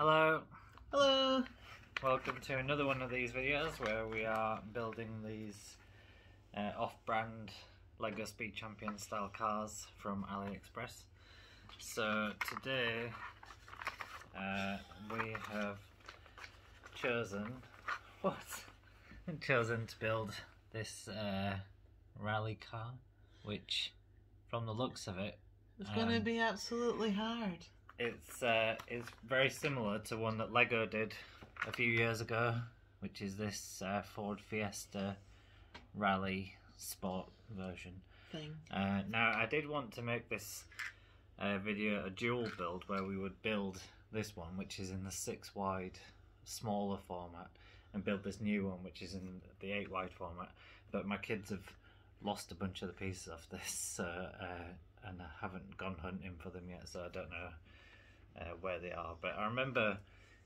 Hello. Hello. Welcome to another one of these videos where we are building these off-brand LEGO Speed Champions style cars from AliExpress. So today we have chosen to build this rally car, which from the looks of it it's going to be absolutely hard. It's very similar to one that LEGO did a few years ago, which is this Ford Fiesta Rally Sport version thing. Now I did want to make this video a dual build where we would build this one, which is in the 6-wide smaller format, and build this new one, which is in the 8-wide format, but my kids have lost a bunch of the pieces of this, so and I haven't gone hunting for them yet, so I don't know where they are. But I remember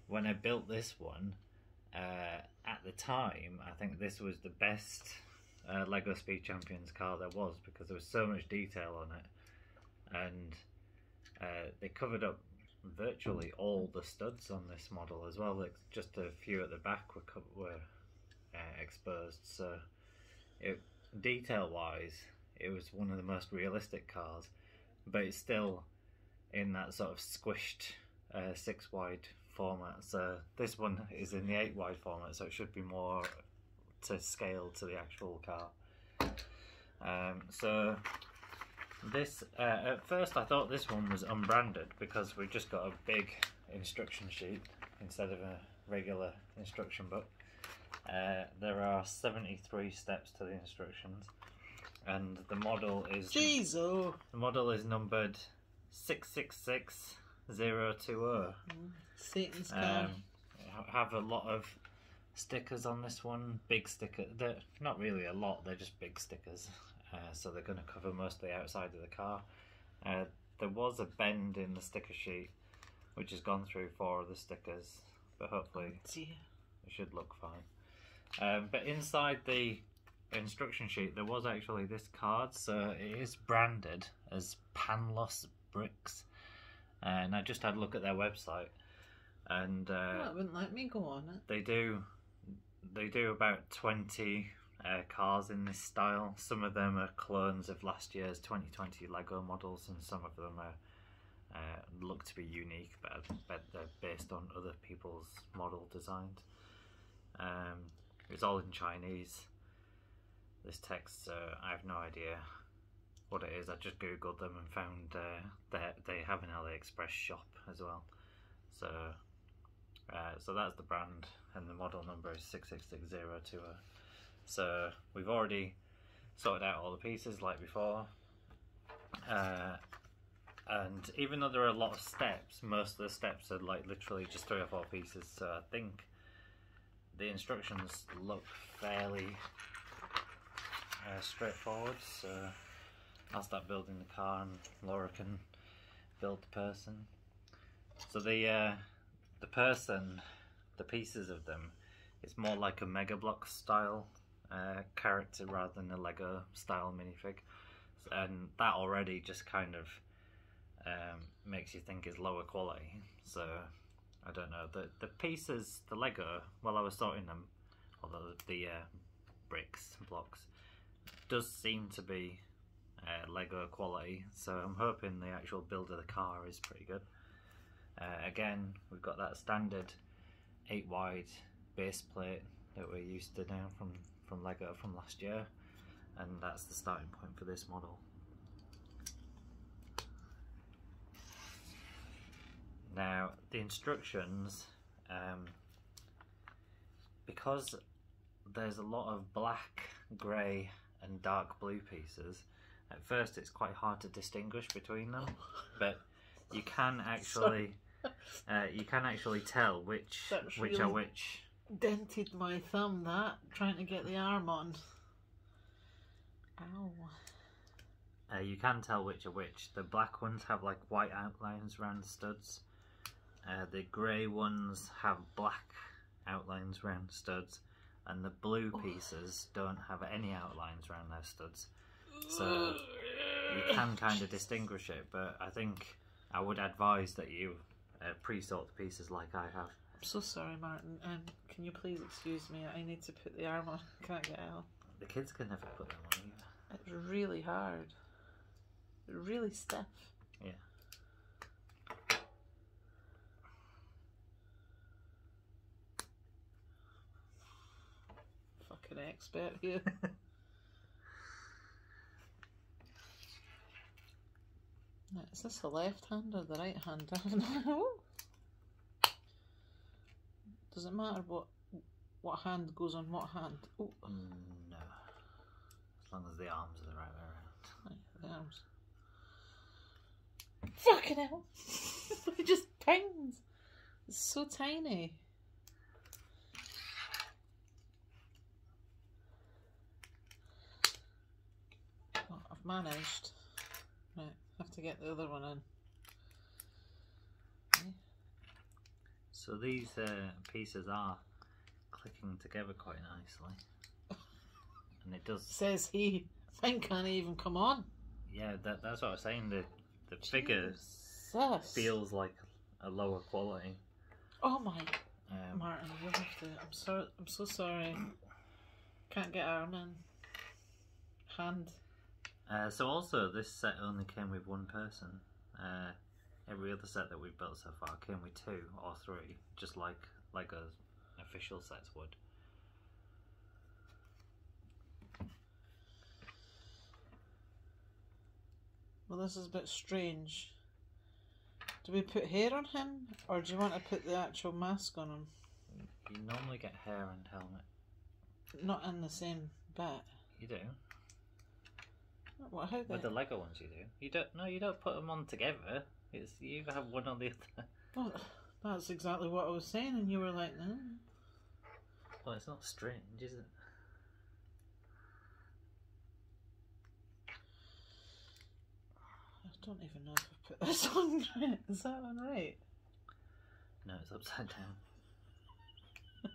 when I built this one, at the time I think this was the best LEGO Speed Champions car there was, because there was so much detail on it, and they covered up virtually all the studs on this model as well. Like just a few at the back were exposed, so detail wise it was one of the most realistic cars, but it's still in that sort of squished 6-wide format. So this one is in the 8-wide format, so it should be more to scale to the actual car. So this, at first I thought this one was unbranded because we've just got a big instruction sheet instead of a regular instruction book. There are 73 steps to the instructions, and the model is numbered 666020. Satan's car. Have a lot of stickers on this one. Big stickers. They're not really a lot. They're just big stickers. So they're going to cover most of the outside of the car. There was a bend in the sticker sheet, which has gone through 4 of the stickers, but hopefully it should look fine. But inside the instruction sheet there was actually this card, so it is branded as Panlos Bricks, and I just had a look at their website, and well, it wouldn't let me go on it. They do about 20 cars in this style. Some of them are clones of last year's 2020 LEGO models, and some of them are look to be unique, but I bet they're based on other people's model designs. It's all in Chinese, this text, so I have no idea what it is. I just googled them and found that they have an AliExpress shop as well. So so that's the brand, and the model number is 666020. So we've already sorted out all the pieces like before, and even though there are a lot of steps, most of the steps are like literally just 3 or 4 pieces, so I think the instructions look fairly straightforward. So I'll start building the car and Laura can build the person. So the person, the pieces of them, it's more like a Mega Bloks style character rather than a LEGO style minifig, and that already just kind of makes you think it's lower quality. So I don't know, the pieces, the LEGO, while I was sorting them, although the bricks and blocks does seem to be LEGO quality, so I'm hoping the actual build of the car is pretty good. Again, we've got that standard 8-wide base plate that we're used to now from LEGO from last year, and that's the starting point for this model. Now the instructions, because there's a lot of black, grey and dark blue pieces, at first it's quite hard to distinguish between them, but you can actually tell which really are which. Dented my thumb, that, trying to get the arm on. Ow. You can tell which are which. The black ones have like white outlines around the studs. The grey ones have black outlines around studs, and the blue pieces don't have any outlines around their studs, so you can kind of distinguish it. But I think I would advise that you pre-sort the pieces like I have. I'm so sorry, Martin. Can you please excuse me? I need to put the arm on. I can't get out. The kids can never put them on either. It's really hard. Really stiff. Yeah. Fucking expert here. Now, is this the left hand or the right hand? I don't know. Does it matter what hand goes on what hand? Oh. No. As long as the arms are the right way around. Right, the arms. Fucking hell! It just pings! It's so tiny. Well, I've managed. Right. Have to get the other one in. Okay. So these pieces are clicking together quite nicely, and it does. Says he. Mine can't even come on. Yeah, that's what I was saying. The figure feels like a lower quality. Oh my, Martin! We'll have to. I'm sorry. I'm so sorry. Can't get arm in. Hand. So also, this set only came with one person. Every other set that we've built so far came with 2 or 3, just like an official sets would. Well, this is a bit strange. Do we put hair on him, or do you want to put the actual mask on him? You normally get hair and helmet. Not in the same bit. You do. What, how with the Lego ones you do. You don't. No, you don't put them on together. It's you either have one or the other. Well, that's exactly what I was saying, and you were like, "No." Well, it's not strange, is it? I don't even know if I put this on right. Is that on right? No, it's upside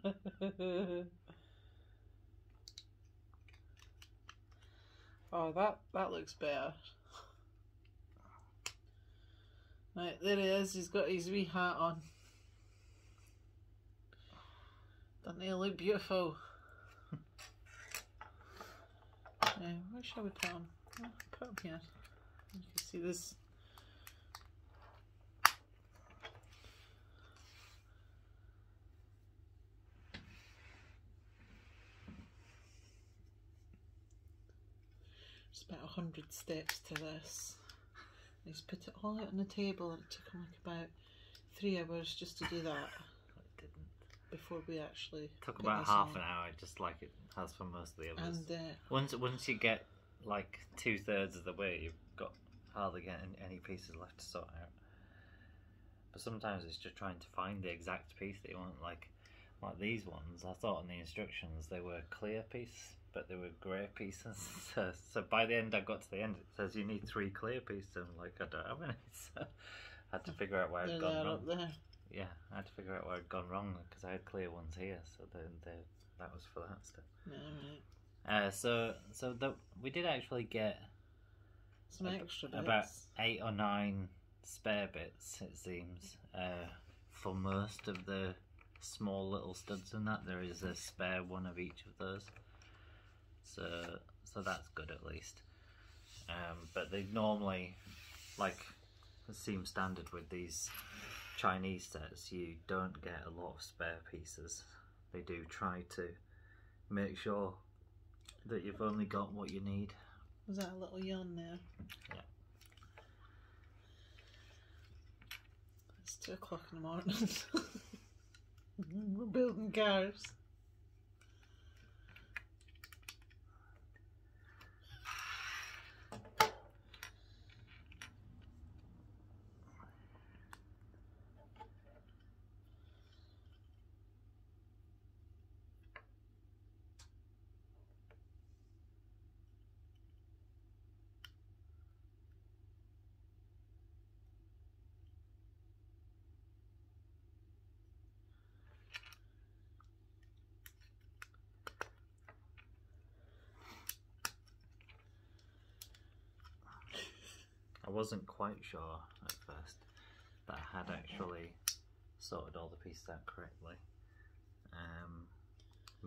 down. Oh, that looks better. Right, there he is. He's got his wee hat on. Doesn't he look beautiful? Now, where shall we put him? Oh, put him here. You can see this. About 100 steps to this. He's put it all out on the table, and it took him like about 3 hours just to do that. It didn't. Before we actually took about half an hour, just like it has for most of the others. And once you get like 2/3 of the way, you've got hardly getting any pieces left to sort out. But sometimes it's just trying to find the exact piece that you want, like these ones. I thought in the instructions they were clear pieces, but they were grey pieces, so by the end I got to the end, it says you need 3 clear pieces, and I'm like, I don't have any, so I had to figure out where I'd gone wrong. There. Yeah, I had to figure out where I'd gone wrong, because I had clear ones here, so that was for that stuff. Right. We did actually get some extra bits. About 8 or 9 spare bits, it seems, for most of the small little studs and that. There is a spare one of each of those. So that's good at least. But they normally, like it seems standard with these Chinese sets, you don't get a lot of spare pieces. They do try to make sure that you've only got what you need. Was that a little yarn there? Yeah. It's 2 o'clock in the morning. We're building cars. I wasn't quite sure at first that I had actually sorted all the pieces out correctly.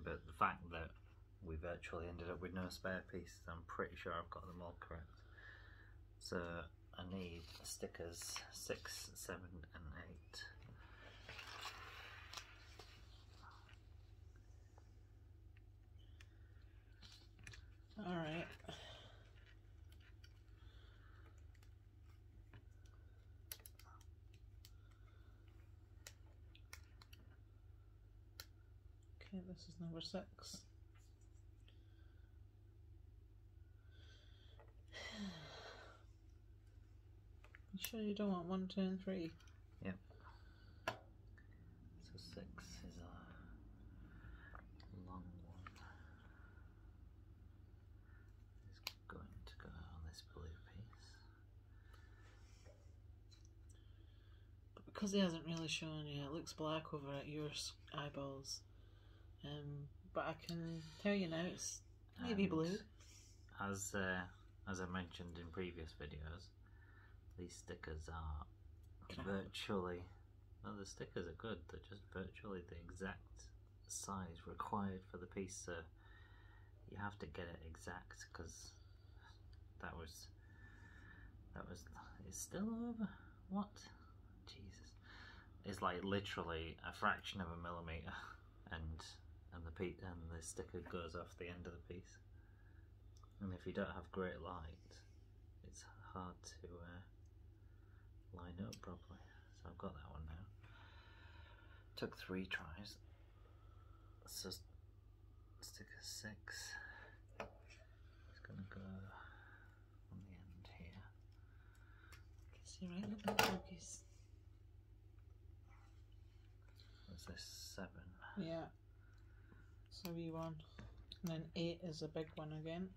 But the fact that we virtually ended up with no spare pieces, I'm pretty sure I've got them all correct. So I need stickers 6, 7 and 8. Alright. Okay, this is number 6. You sure you don't want 1, 2 and 3? Yep. So 6 is a long one. It's going to go on this blue piece. But because he hasn't really shown you, it looks black over at your eyeballs. But I can tell you now it's maybe blue. As I mentioned in previous videos, these stickers are the stickers are good, they're just virtually the exact size required for the piece, so you have to get it exact, because it's still over, what? Jesus. It's like literally a fraction of a millimetre and the sticker goes off the end of the piece. And if you don't have great light, it's hard to line up properly. So I've got that one now. Took 3 tries. So sticker 6. It's gonna go on the end here. Can see right at the focus. What's this? 7. Yeah. It's a wee one. And then 8 is a big one again.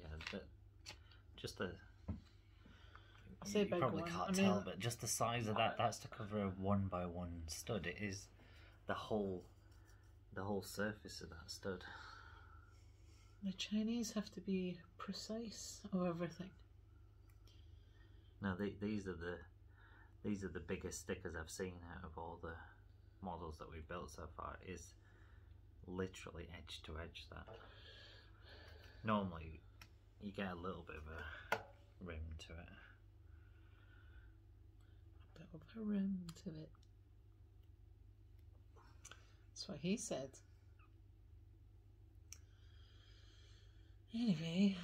Yeah, but just the you probably can't tell, but just the size of that's to cover a 1x1 stud. It is the whole surface of that stud. The Chinese have to be precise of everything. No, these are the biggest stickers I've seen out of all the models that we've built so far. It is literally edge to edge that. Normally you get a little bit of a rim to it. A bit of a rim to it. That's what he said. Anyway.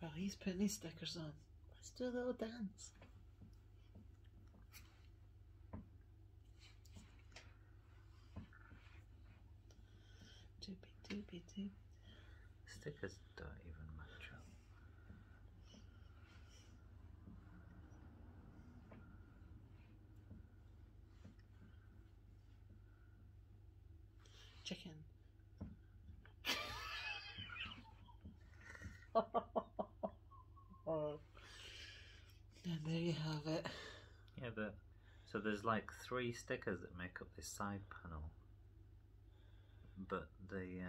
Well, he's putting his stickers on. Let's do a little dance. Doopy doopy doop. Stickers don't even match up. Chicken. And there you have it. Yeah, but so there's like 3 stickers that make up this side panel, but they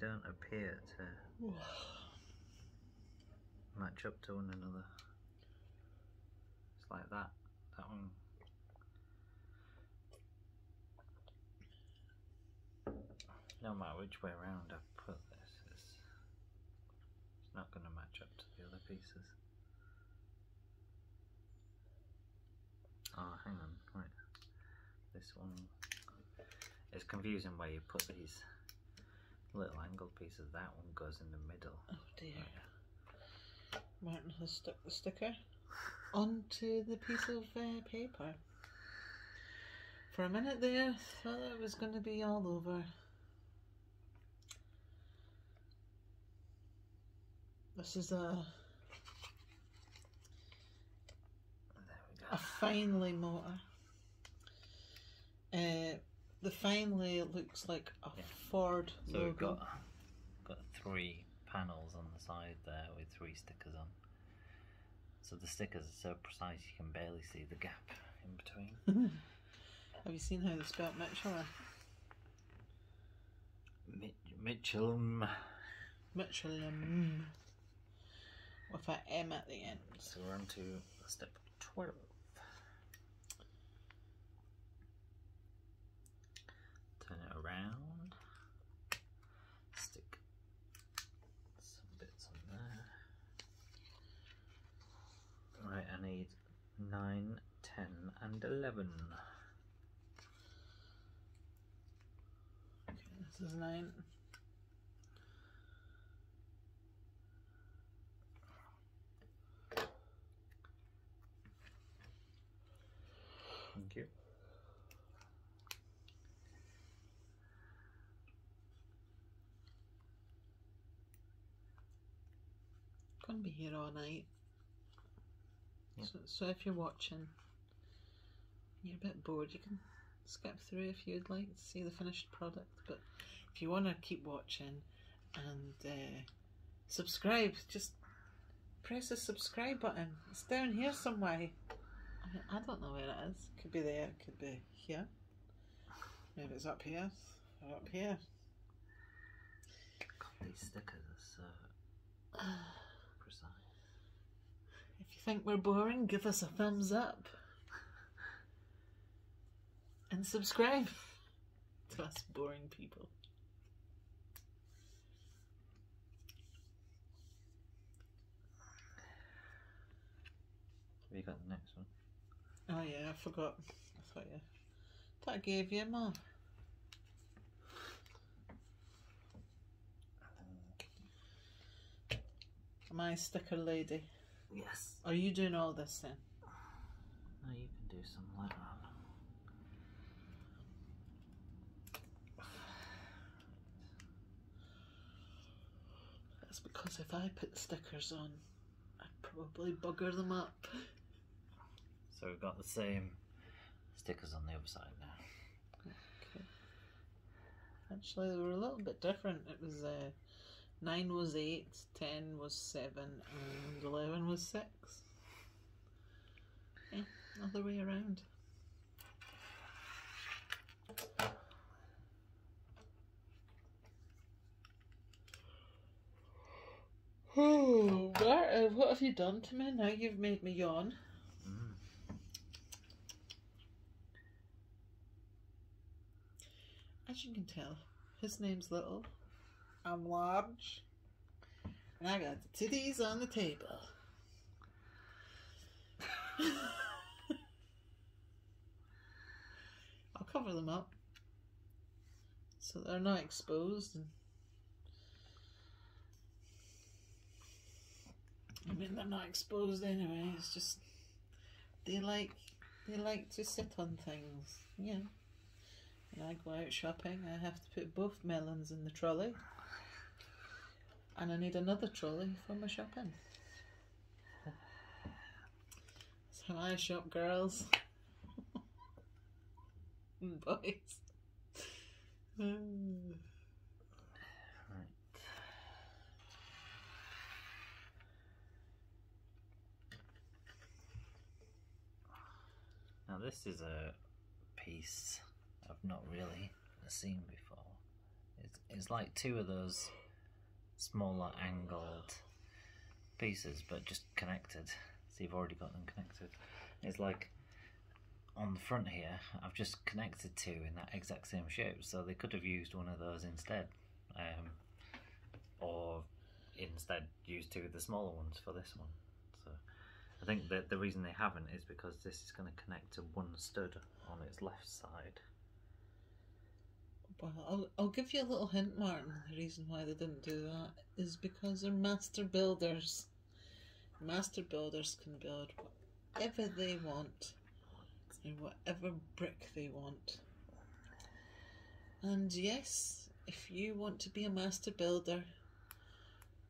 don't appear to match up to one another. It's like that one. No matter which way around I've put this, it's not going to match up to the other pieces. Oh, hang on, right. This one, it's confusing where you put these little angled pieces. That one goes in the middle. Oh dear. Right. Martin has stuck the sticker onto the piece of paper. For a minute there, I thought it was going to be all over. This is a Finlay motor. The Finlay looks like a Ford logo. So we've got 3 panels on the side there with 3 stickers on. So the stickers are so precise you can barely see the gap in between. Have you seen how they spelt Mitchell? Mitchell. With an M at the end. So we're on to step 12. Turn it around. Stick some bits on there. Right, I need 9, 10 and 11. Okay, this is 9. Thank you. Gonna be here all night. Yeah. So if you're watching, you're a bit bored, you can skip through if you'd like to see the finished product. But if you want to keep watching and subscribe, just press the subscribe button. It's down here somewhere. I don't know where it is. Could be there, could be here. Maybe it's up here or up here. God, these stickers are so precise. If you think we're boring, give us a thumbs up and subscribe to us boring people. Have you got the next one? Oh yeah, I forgot. I thought I gave you more. My sticker lady. Yes. Are you doing all this then? No, you can do some later on. That's because if I put the stickers on, I'd probably bugger them up. So we've got the same stickers on the other side now. Okay. Actually, they were a little bit different. It was 9 was 8, 10 was 7, and 11 was 6. Yeah, other way around. Oh, Martin, what have you done to me? Now you've made me yawn. As you can tell, his name's Little, I'm Large, and I got the titties on the table. I'll cover them up so they're not exposed. And I mean, they're not exposed anyway. It's just they like to sit on things, yeah. When I go out shopping, I have to put both melons in the trolley, and I need another trolley for my shopping. That's how I shop, girls and boys. Right. Now this is a piece I've not really seen before. It's like two of those smaller angled pieces, but just connected. So you've already got them connected. It's like on the front here, I've just connected two in that exact same shape. So they could have used one of those instead, or instead used two of the smaller ones for this one. So I think that the reason they haven't is because this is going to connect to one stud on its left side. Well, I'll give you a little hint, Martin. The reason why they didn't do that is because they're master builders. Master builders can build whatever they want and whatever brick they want. And yes, if you want to be a master builder,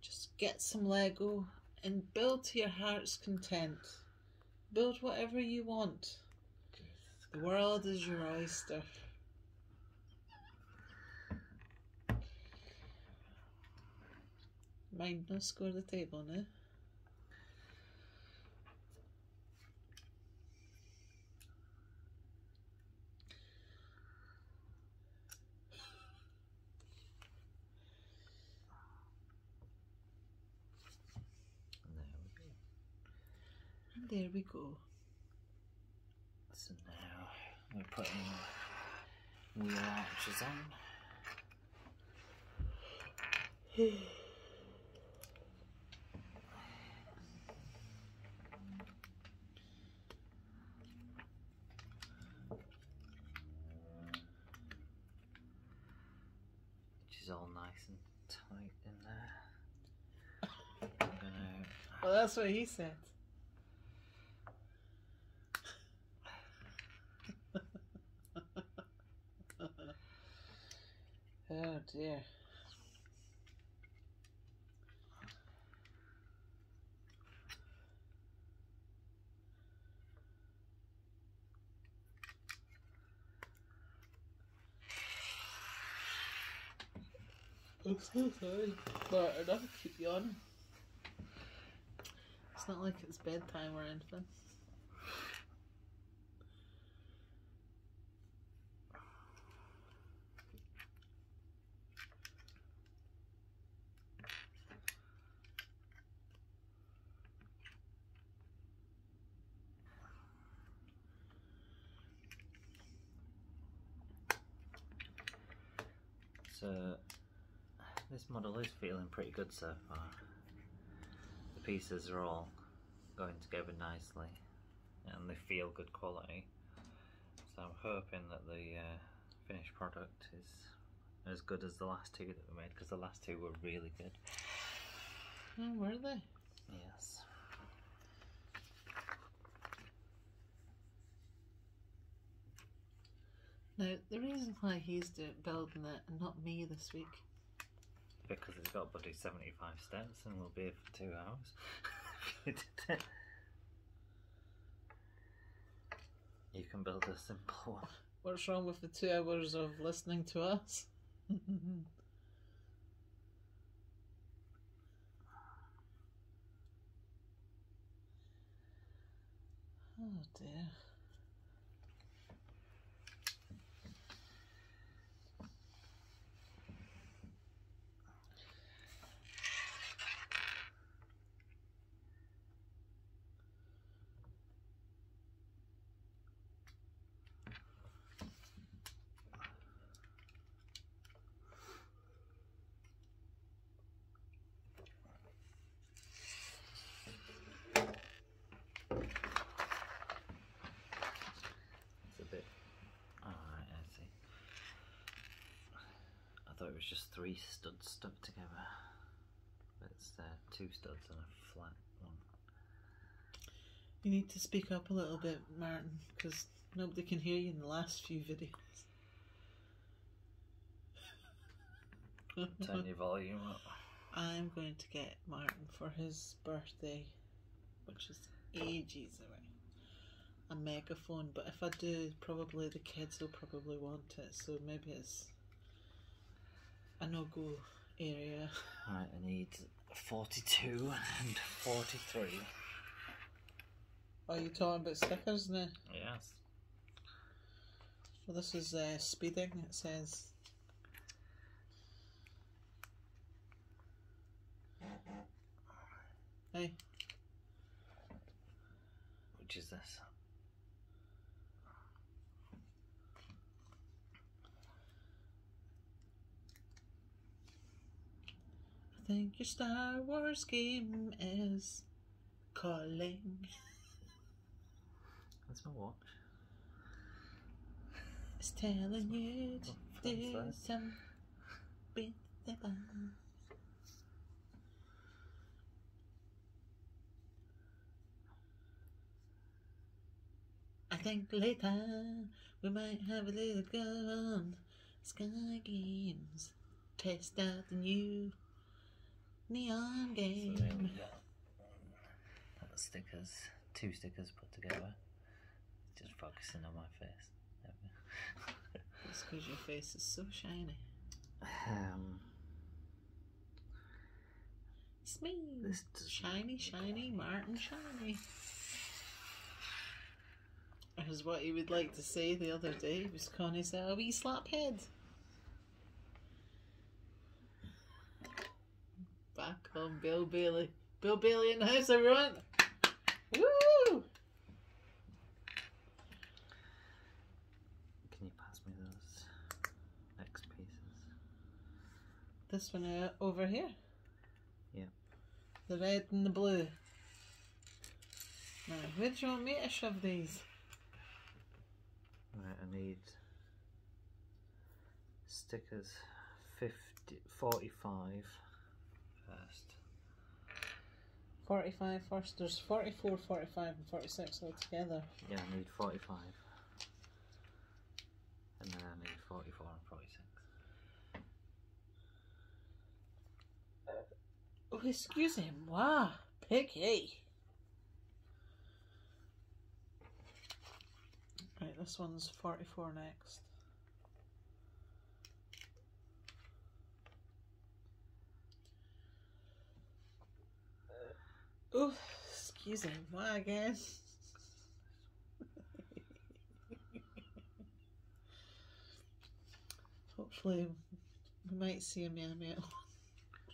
just get some Lego and build to your heart's content. Build whatever you want. The world is your oyster. Mind no score the table now. And there we go. So now we're putting the wheel arches on. Which is all nice and tight in there. I'm gonna... Well, that's what he said. Oh dear. I'm so sorry, but enough to keep yawning. It's not like it's bedtime or anything. So this model is feeling pretty good so far. The pieces are all going together nicely and they feel good quality. So I'm hoping that the finished product is as good as the last two that we made, because the last two were really good. Oh, were they? Yes. Now, the reason why he's building it and not me this week... Because it's got bloody 75 steps and we'll be here for 2 hours. You can build a simple one. What's wrong with the 2 hours of listening to us? Oh dear. It was just 3 studs stuck together, but it's 2 studs and a flat one. You need to speak up a little bit, Martin, because nobody can hear you in the last few videos. Turn your volume up. I'm going to get Martin for his birthday, which is ages away, a megaphone, but if I do, probably the kids will probably want it, so maybe it's a no-go area. Right, I need 42 and 43. Are you talking about stickers now? Yes. Well, this is speeding, it says. Hey. Which is this? I think your Star Wars game is calling. That's my watch. It's telling you to do something about. I think later we might have a little go on Sky Games. Test out the new neon game. So there we go. That's stickers. 2 stickers put together. Just focusing on my face. That's because your face is so shiny. It's me. This shiny, shiny, Martin Shiny. Is what he would like to say the other day. It was Connie's a wee slap head. Back on Bill Bailey. Bill Bailey in the house, everyone! Woo! Can you pass me those X pieces? This one over here? Yeah. The red and the blue. Now, where do you want me to shove these? Right, I need stickers 45 first. 45 first, there's 44, 45 and 46 all together. Yeah, I need 45. And then I need 44 and 46. Oh, excuse him, wow, picky. Right, this one's 44 next. Oh, excuse me, why I guess. Hopefully we might see a Miramar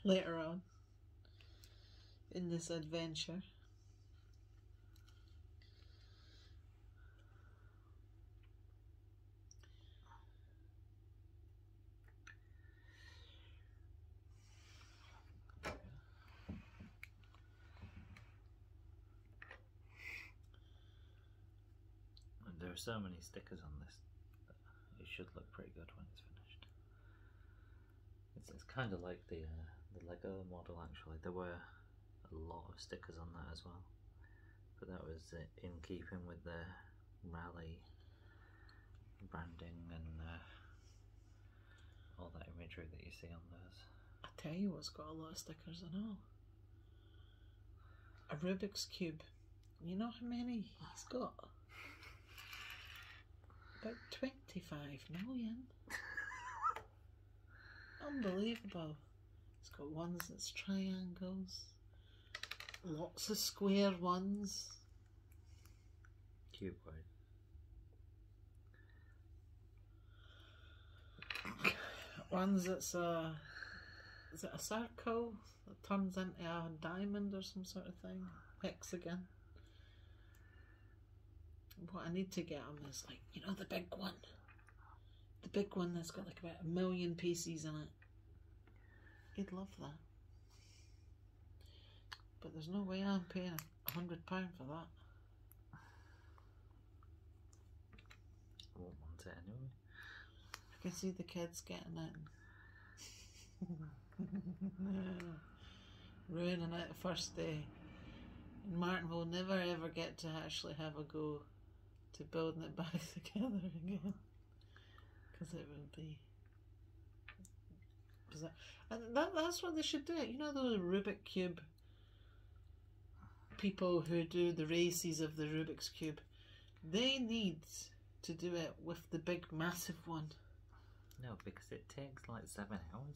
later on in this adventure. There are so many stickers on this that it should look pretty good when it's finished. It's kind of like the LEGO model actually. There were a lot of stickers on that as well, but that was in keeping with the rally branding and all that imagery that you see on those. I tell you what's got a lot of stickers on all. A Rubik's Cube. You know how many he's got? About 25 million. Unbelievable. It's got ones that's triangles, lots of square ones. Cuboid. Ones that's a, is it a circle that turns into a diamond or some sort of thing? Hexagon. What I need to get on is, like, you know, the big one. The big one that's got like about 1 million pieces in it. You'd love that. But there's no way I'm paying £100 for that. I won't want it anyway. I can see the kids getting it. Ruining it the first day. And Martin will never ever get to actually have a go to building it back together again, because it would be bizarre. And that's what they should do. You know those Rubik's Cube people who do the races of the Rubik's Cube, they need to do it with the big massive one. No, because it takes like 7 hours.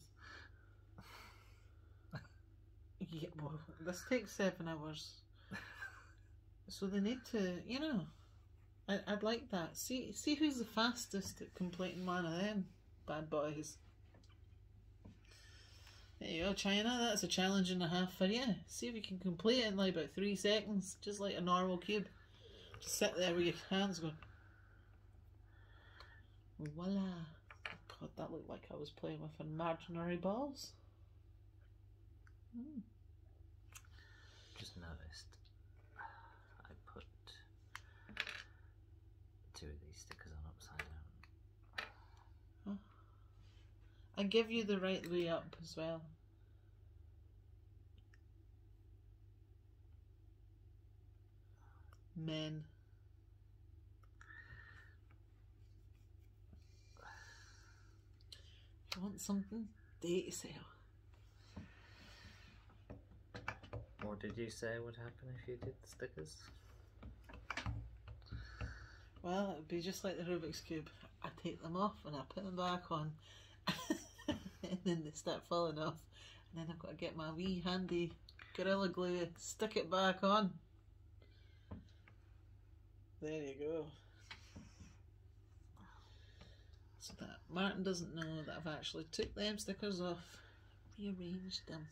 Yeah, well, this takes 7 hours. So they need to, you know, I'd like that. See who's the fastest at completing one of them bad boys. There you go, China. That's a challenge and a half for you. See if you can complete it in like about 3 seconds, just like a normal cube. Just sit there with your hands going. Voila! God, that looked like I was playing with imaginary balls. Hmm. Just noticed. Two of these stickers on upside down. Oh. I give you the right way up as well. Men. If you want something, date yourself. What did you say would happen if you did the stickers? Well, it would be just like the Rubik's Cube. I take them off and I put them back on and then they start falling off, and then I've got to get my wee handy Gorilla Glue, stick it back on. There you go. So that Martin doesn't know that I've actually took them stickers off, rearranged them.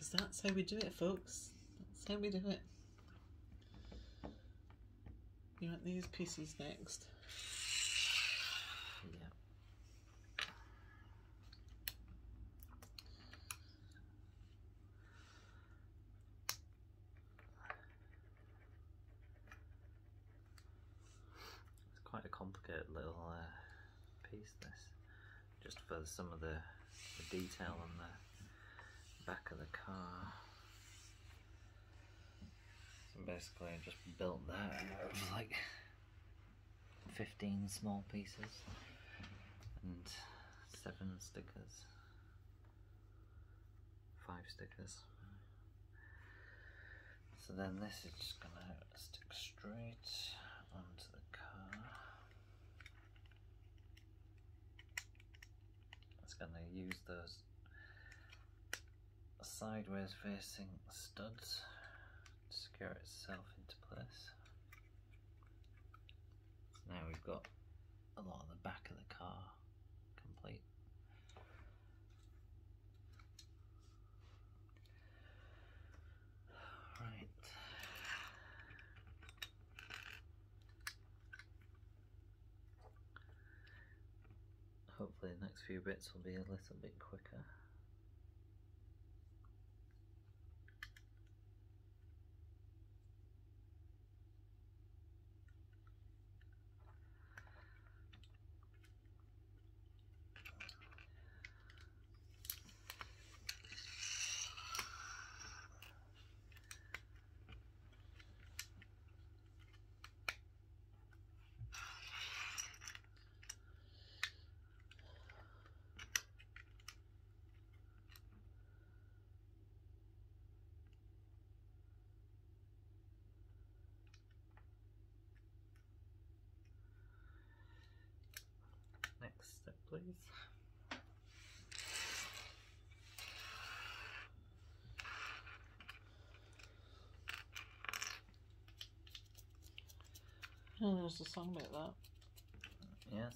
because that's how we do it, folks. That's how we do it. You want these pieces next. Yeah. It's quite a complicated little piece, this, just for some of the detail on the back of the car. So basically I just built that out of like 15 small pieces and 7 stickers, 5 stickers. So then this is just gonna stick straight onto the car. It's gonna use those sideways facing studs to secure itself into place. Now we've got a lot of the back of the car complete. Right. Hopefully the next few bits will be a little bit quicker. Next step, please. Oh, there's a song about that. Yes.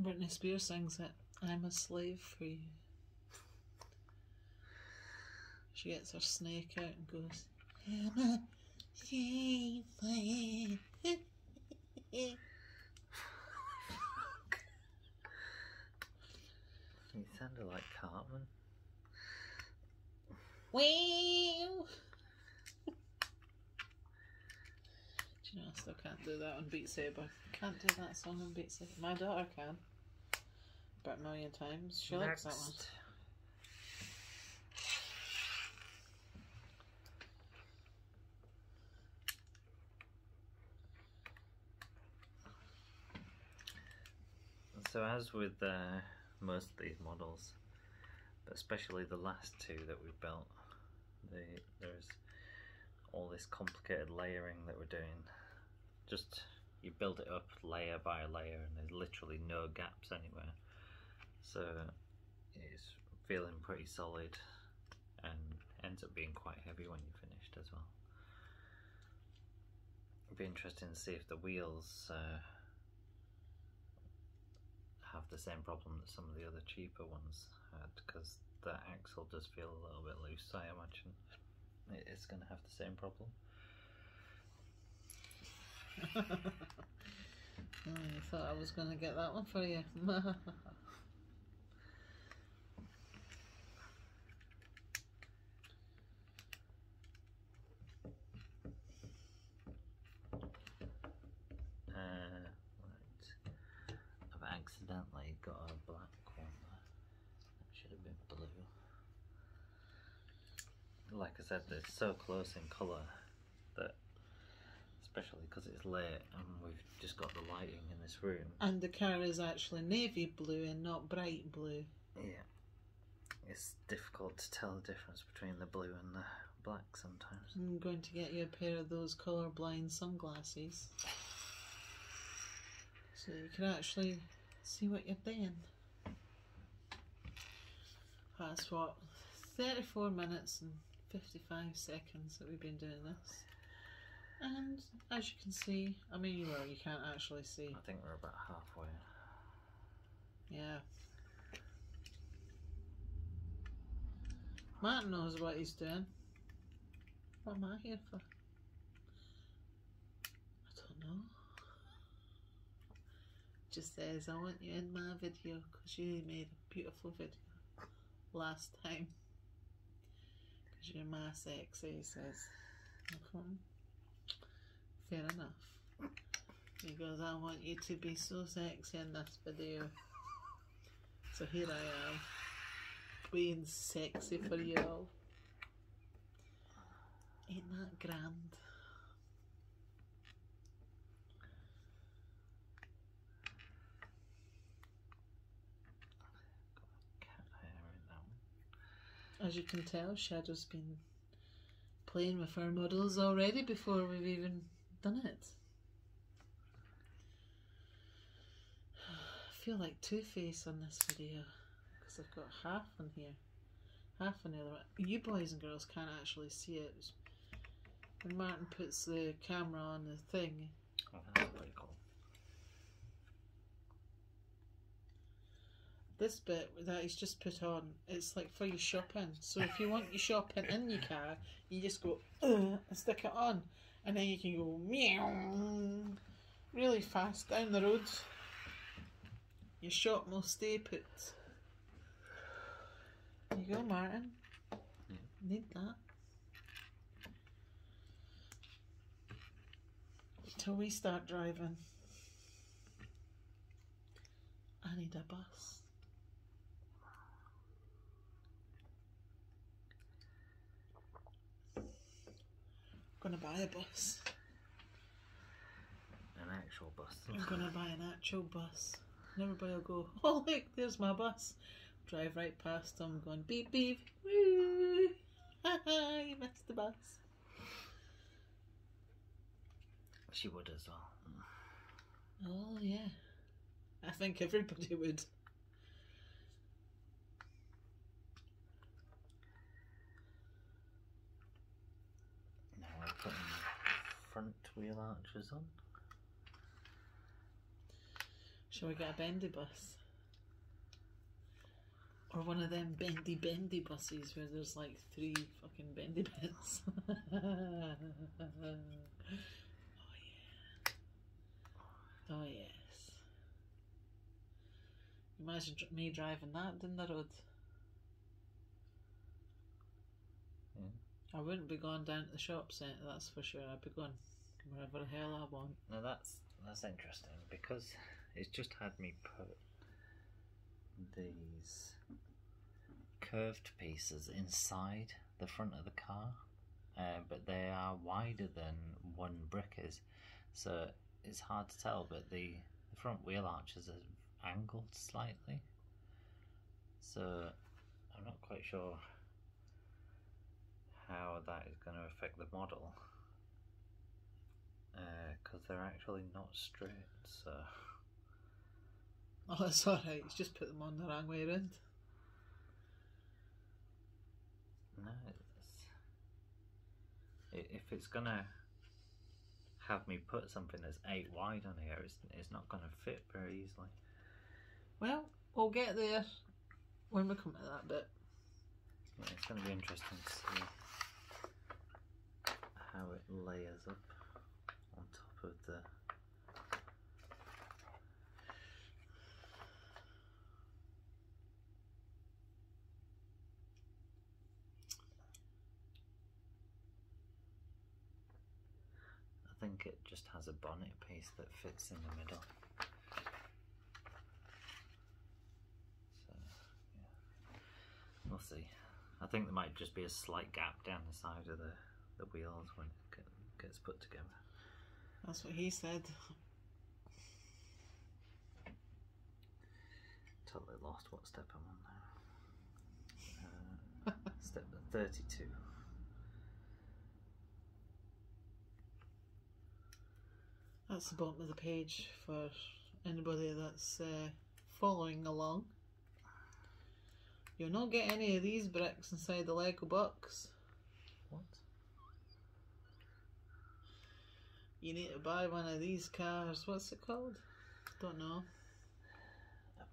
Britney Spears sings it. I'm a slave for you. She gets her snake out and goes, I'm a slave for you. You sounded like Cartman. Wow! Do you know I still can't do that on Beat Saber? Can't do that song on Beat Saber. My daughter can. About a million times. She likes that one. So as with the most of these models, but especially the last two that we've built, there's all this complicated layering that we're doing. Just you build it up layer by layer and there's literally no gaps anywhere, so it's feeling pretty solid and ends up being quite heavy when you're finished as well. It'd be interesting to see if the wheels have the same problem that some of the other cheaper ones had, because the axle does feel a little bit loose. So I imagine it's going to have the same problem. Oh, you thought I was going to get that one for you. Accidentally got a black one that should have been blue. Like I said, they're so close in colour that, especially because it's late and we've just got the lighting in this room. And the car is actually navy blue and not bright blue. Yeah, it's difficult to tell the difference between the blue and the black sometimes. I'm going to get you a pair of those colourblind sunglasses, so you can actually see what you're doing. That's what, 34 minutes and 55 seconds that we've been doing this. And as you can see, I mean, well, you can't actually see. I think we're about halfway. Yeah. Matt knows what he's doing. What am I here for? I don't know. Just says, I want you in my video because you made a beautiful video last time. Because you're my sexy, he says. Fair enough. He goes, I want you to be so sexy in this video. So here I am, being sexy for you all. Ain't that grand? As you can tell, Shadow's been playing with our models already before we've even done it. I feel like Two-Face on this video because I've got half on here, half on the other one. You boys and girls can't actually see it. When Martin puts the camera on the thing. Oh, that's really cool. This bit that he's just put on, it's like for your shopping. So if you want your shopping in your car, you just go and stick it on, and then you can go meow really fast down the road. Your shop will stay put. There you go, Martin. Yeah. Need that. Till we start driving. I need a bus. I'm gonna buy a bus. An actual bus. I'm gonna buy an actual bus. And everybody will go, oh look, there's my bus. Drive right past them going beep beep, woo, ha ha, you missed the bus. She would as well. Oh yeah, I think everybody would. Now we're putting front wheel arches on. Shall we get a bendy bus? Or one of them bendy buses where there's like 3 fucking bendy bits. Oh yeah. Oh yes. Imagine me driving that down the road. Yeah. I wouldn't be going down to the shop centre, that's for sure. I'd be going wherever the hell I want. Now that's interesting because it's just had me put these curved pieces inside the front of the car, but they are wider than one brick is, so it's hard to tell, but the front wheel arches are angled slightly, so I'm not quite sure how that is going to affect the model, because they're actually not straight, so... Oh, that's alright, he's just put them on the wrong way around. No, if it's going to have me put something that's 8 wide on here, it's not going to fit very easily. Well, we'll get there when we come to that bit. Yeah, it's going to be interesting to see how it layers up on top of the... I think it just has a bonnet piece that fits in the middle. So, yeah. We'll see. I think there might just be a slight gap down the side of the wheels when it gets put together. That's what he said. Totally lost what step I'm on now. Step 32. That's the bottom of the page for anybody that's following along. You'll not get any of these bricks inside the Lego box. What? You need to buy one of these cars. What's it called? Don't know. A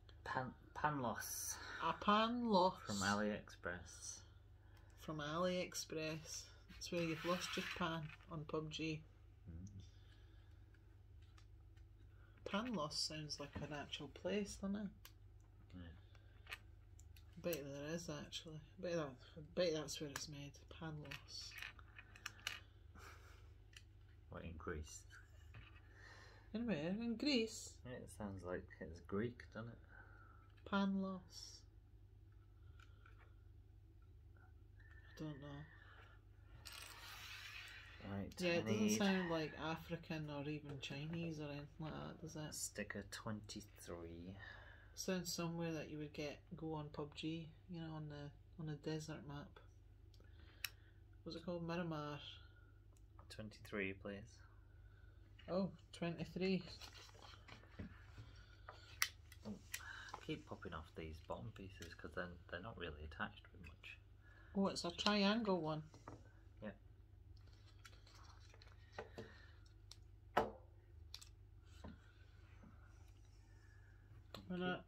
Panlos. A Panlos. From AliExpress. from AliExpress. It's where you've lost your pan on PUBG. Panlos sounds like an actual place, doesn't it? I bet there is actually. I bet that's where it's made. Panlos. What, in Greece? In where? In Greece? Yeah, it sounds like it's Greek, doesn't it? Panlos. I don't know. Right, yeah, it doesn't sound like African or even Chinese or anything like that, does it? Sticker 23. Sounds somewhere that you would go on PUBG, you know, on a desert map. What's it called? Miramar. 23, please. Oh, 23. Oh, keep popping off these bottom pieces because then they're not really attached very much. Oh, it's a triangle one.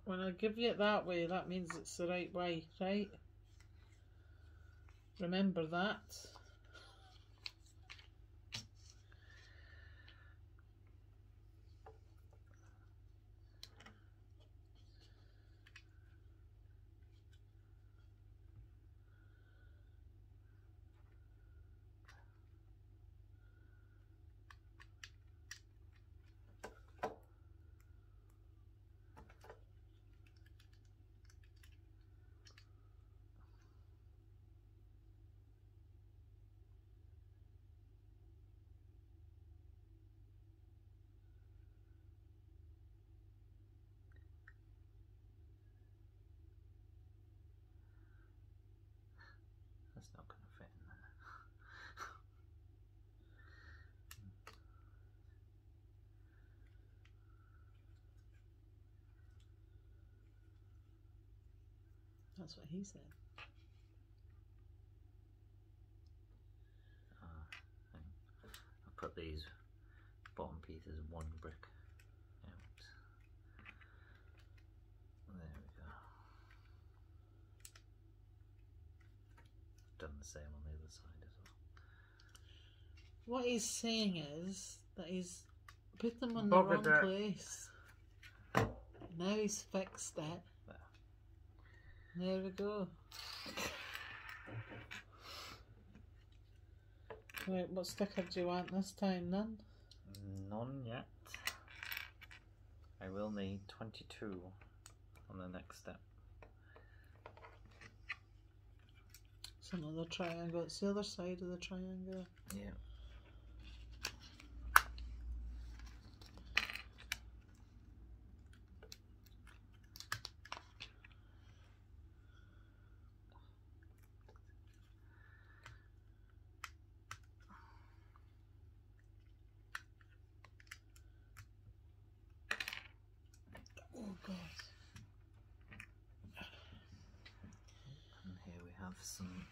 When I give you it that way, that means it's the right way, right? Remember that. It's not going to fit in there. That's what he said. I put these bottom pieces one brick out. There we go. Done the same on the other side as well. What he's saying is that he's put them on the wrong place. Now he's fixed that. There we go. Right, what sticker do you want this time? None? None yet. I will need 22 on the next step. It's another triangle, it's the other side of the triangle. Yeah.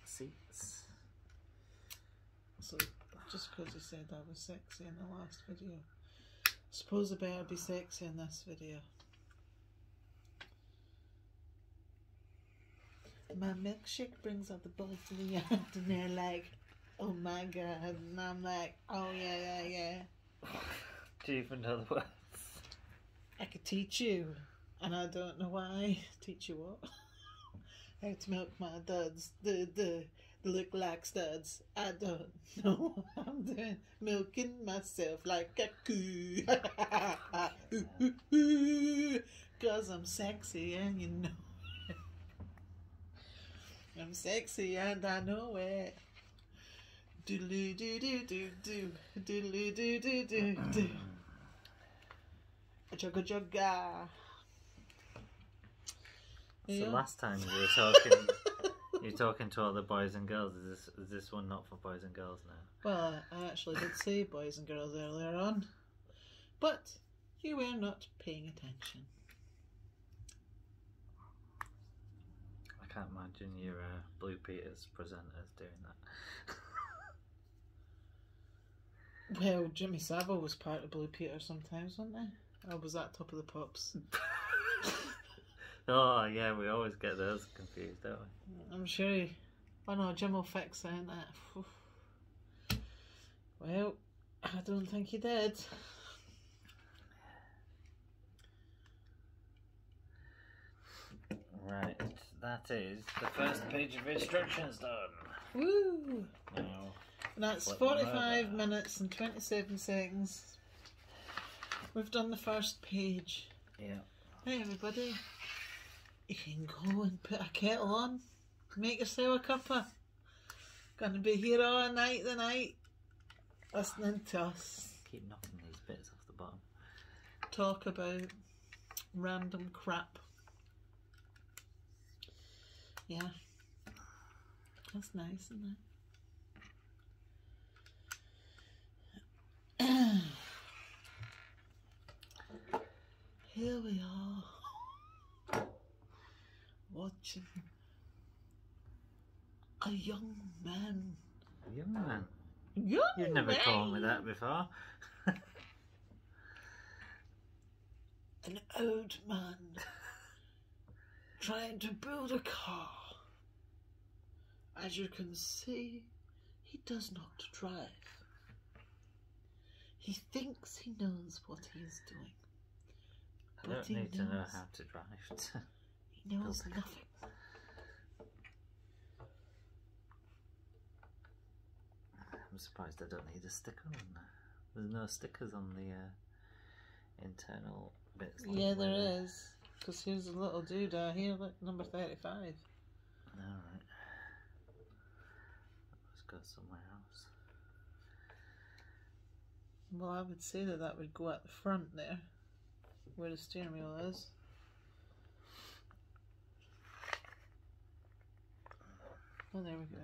Seats. So just because you said I was sexy in the last video, I suppose I better be sexy in this video. My milkshake brings out the boys in the yard and they're like, oh my god, and I'm like, oh yeah, yeah, yeah. Do you even know the words? I could teach you, and I don't know why. Teach you what? How to milk my duds, the look like studs. I don't know what I'm doing, milking myself like a coo. Cause I'm sexy and you know it. I'm sexy and I know it. Doodle do do do do, doodle do do do do. Chugga chugga. So yeah. Last time you were talking, you were talking to all the boys and girls. Is this one not for boys and girls now? Well, I actually did say boys and girls earlier on, but you were not paying attention. I can't imagine your Blue Peter's presenters doing that. Well, Jimmy Savile was part of Blue Peter sometimes, wasn't he? Or was that Top of the Pops? Oh yeah, we always get those confused, don't we? I'm sure he Oh no, Jim will fix it, ain't it? Well, I don't think he did. Right, that is the first page of instructions done. Woo! Now, that's 45 minutes and 27 seconds. We've done the first page. Yeah. Hey everybody, you can go and put a kettle on, make yourself a cuppa. Gonna be here all night tonight, listening to us. Keep knocking these bits off the bottom. Talk about random crap. Yeah, that's nice, isn't it? Here we are, watching a young man. A young man? You've never called me that before. An old man trying to build a car. As you can see, he does not drive. He thinks he knows what he is doing. I don't need to know how to drive. He knows nothing. I'm surprised I don't need a sticker on there. There's no stickers on the internal bits. Yeah, there is. Because here's a little dude here, look, number 35. Alright. Let's go somewhere else. Well, I would say that that would go at the front there, where the steering wheel is. Oh, there we go.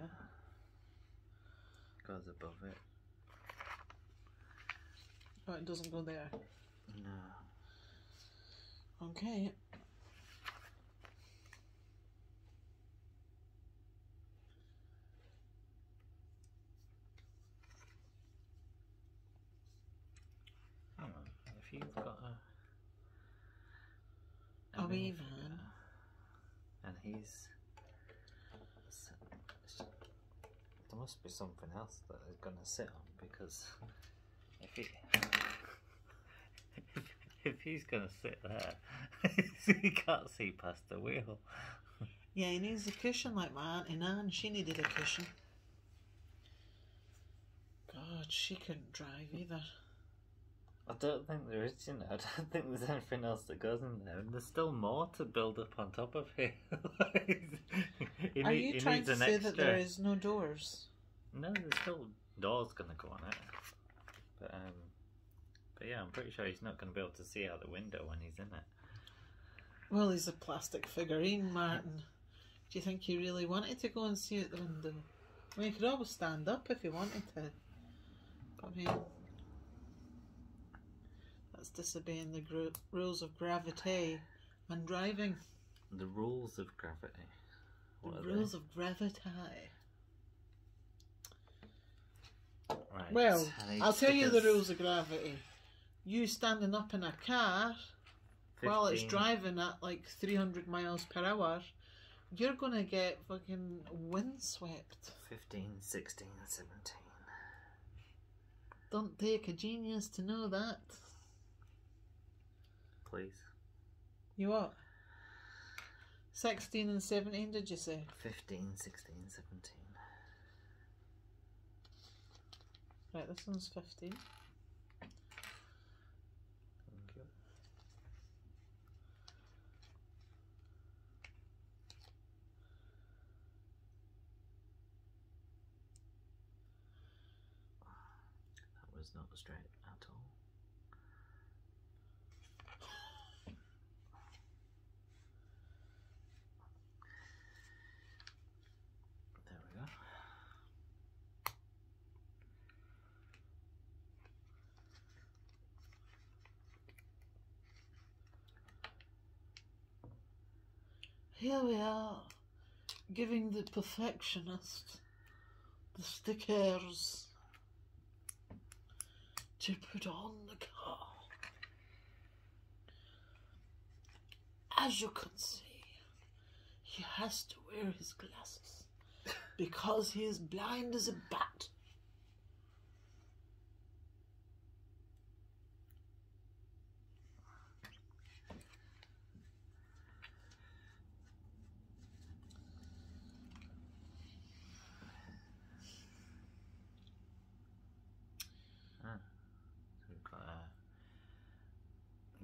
It goes above it. Oh, it doesn't go there? No. Okay. Hang on, if you've got a... Wee van. And he's... There must be something else that he's going to sit on, because if he... if he's going to sit there, he can't see past the wheel. Yeah, he needs a cushion like my Auntie Nan. She needed a cushion. God, she couldn't drive either. I don't think there is, you know, I don't think there's anything else that goes in there. And there's still more to build up on top of here. Are you trying to say that there is no doors? No, there's still doors going to go on it. But yeah, I'm pretty sure he's not going to be able to see out the window when he's in it. Well, he's a plastic figurine, Martin. Do you think he really wanted to go and see out the window? I mean, he could always stand up if he wanted to. But I mean... that's disobeying the rules of gravity and driving. The rules of gravity. What the rules of gravity. Right. Well, I'll tell you the rules of gravity. You standing up in a car while it's driving at like 300 miles per hour, you're going to get fucking windswept. 15, 16, 17. Don't take a genius to know that. Please. You what? 16 and 17, did you say? 15, 16, 17. Right, this one's 15. Thank you. That was not straight at all. Here we are, giving the perfectionist the stickers to put on the car. As you can see, he has to wear his glasses because he is blind as a bat.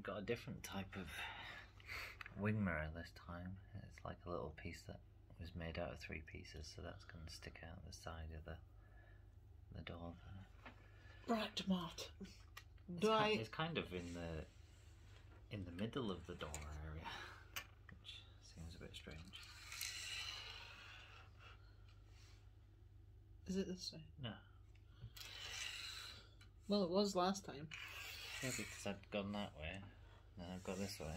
Got a different type of wing mirror this time. It's like a little piece that was made out of three pieces, so that's going to stick out the side of the door there. Right, Martin. It's kind of in the middle of the door area, which seems a bit strange. Is it this way? No. Well, it was last time. Yeah, because I've gone that way. Now I've got this way.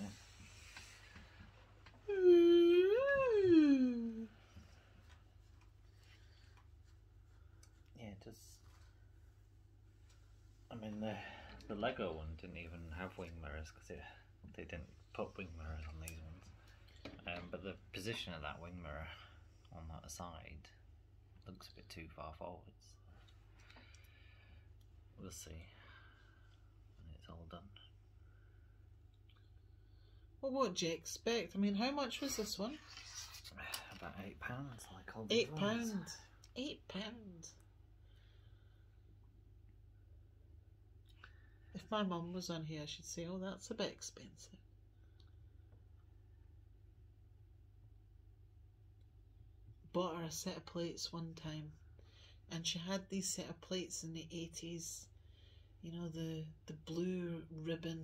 Yeah, it does. I mean, the Lego one didn't even have wing mirrors because they didn't put wing mirrors on these ones. But the position of that wing mirror on that side looks a bit too far forwards. We'll see. All done. Well, what do you expect? I mean, how much was this one? About £8, like all the ones. £8. If my mum was on here, she'd say, "Oh, that's a bit expensive." Bought her a set of plates one time, and she had these set of plates in the 80s. You know, the blue ribbon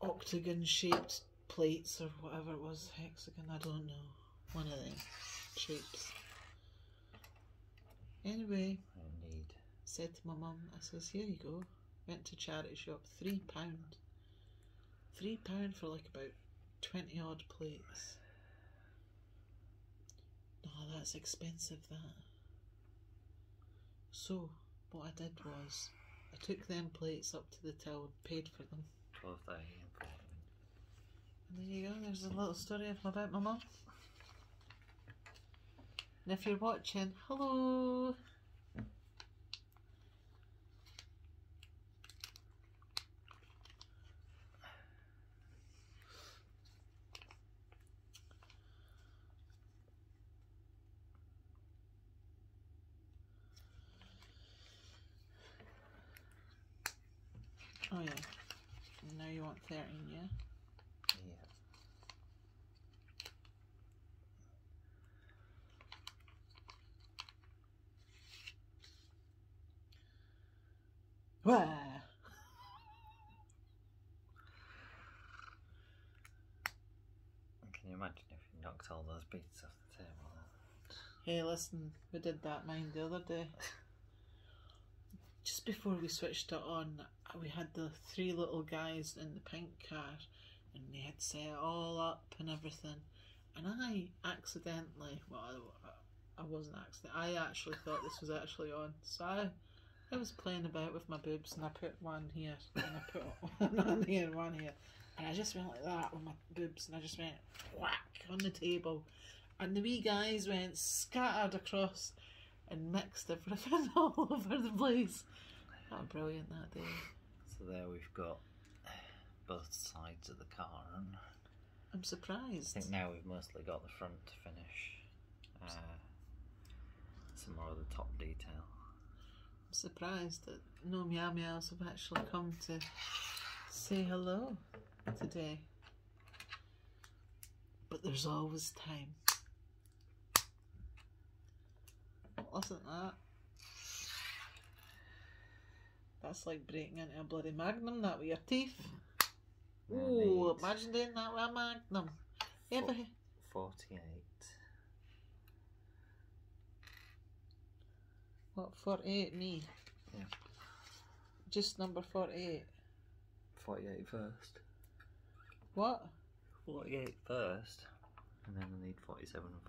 octagon shaped plates or whatever it was, hexagon, I don't know. One of them shapes. Anyway, said to my mum, I says, "Here you go." Went to charity shop, £3. £3 for like about 20 odd plates. No, that's expensive, that. So what I did was I took them plates up to the till and paid for them. And there you go, there's a little story about my mum. And if you're watching, hello! Oh yeah, and now you want 13, yeah? Yeah. Wow. Can you imagine if you knocked all those beats off the table? Hey, listen, we did that mine the other day. Just before we switched it on, we had the three little guys in the pink car and they had set it all up and everything, and I accidentally, well, I wasn't accidentally, I actually thought this was actually on, so I was playing about with my boobs and I put one here and I put one on here and one here, and I just went like that with my boobs and I just went whack on the table, and the wee guys went scattered across and mixed everything all over the place. How brilliant that day. So there we've got both sides of the car. I'm surprised. I think now we've mostly got the front to finish. Some more of the top detail. I'm surprised that no meow meows have actually come to say hello today. But there's always time. Wasn't that? That's like breaking into a bloody Magnum, that with your teeth. Ooh, imagine doing that with a Magnum. 48. What, 48 me? Yeah. Just number 48. 48 first. What? 48 first, and then I need 47 and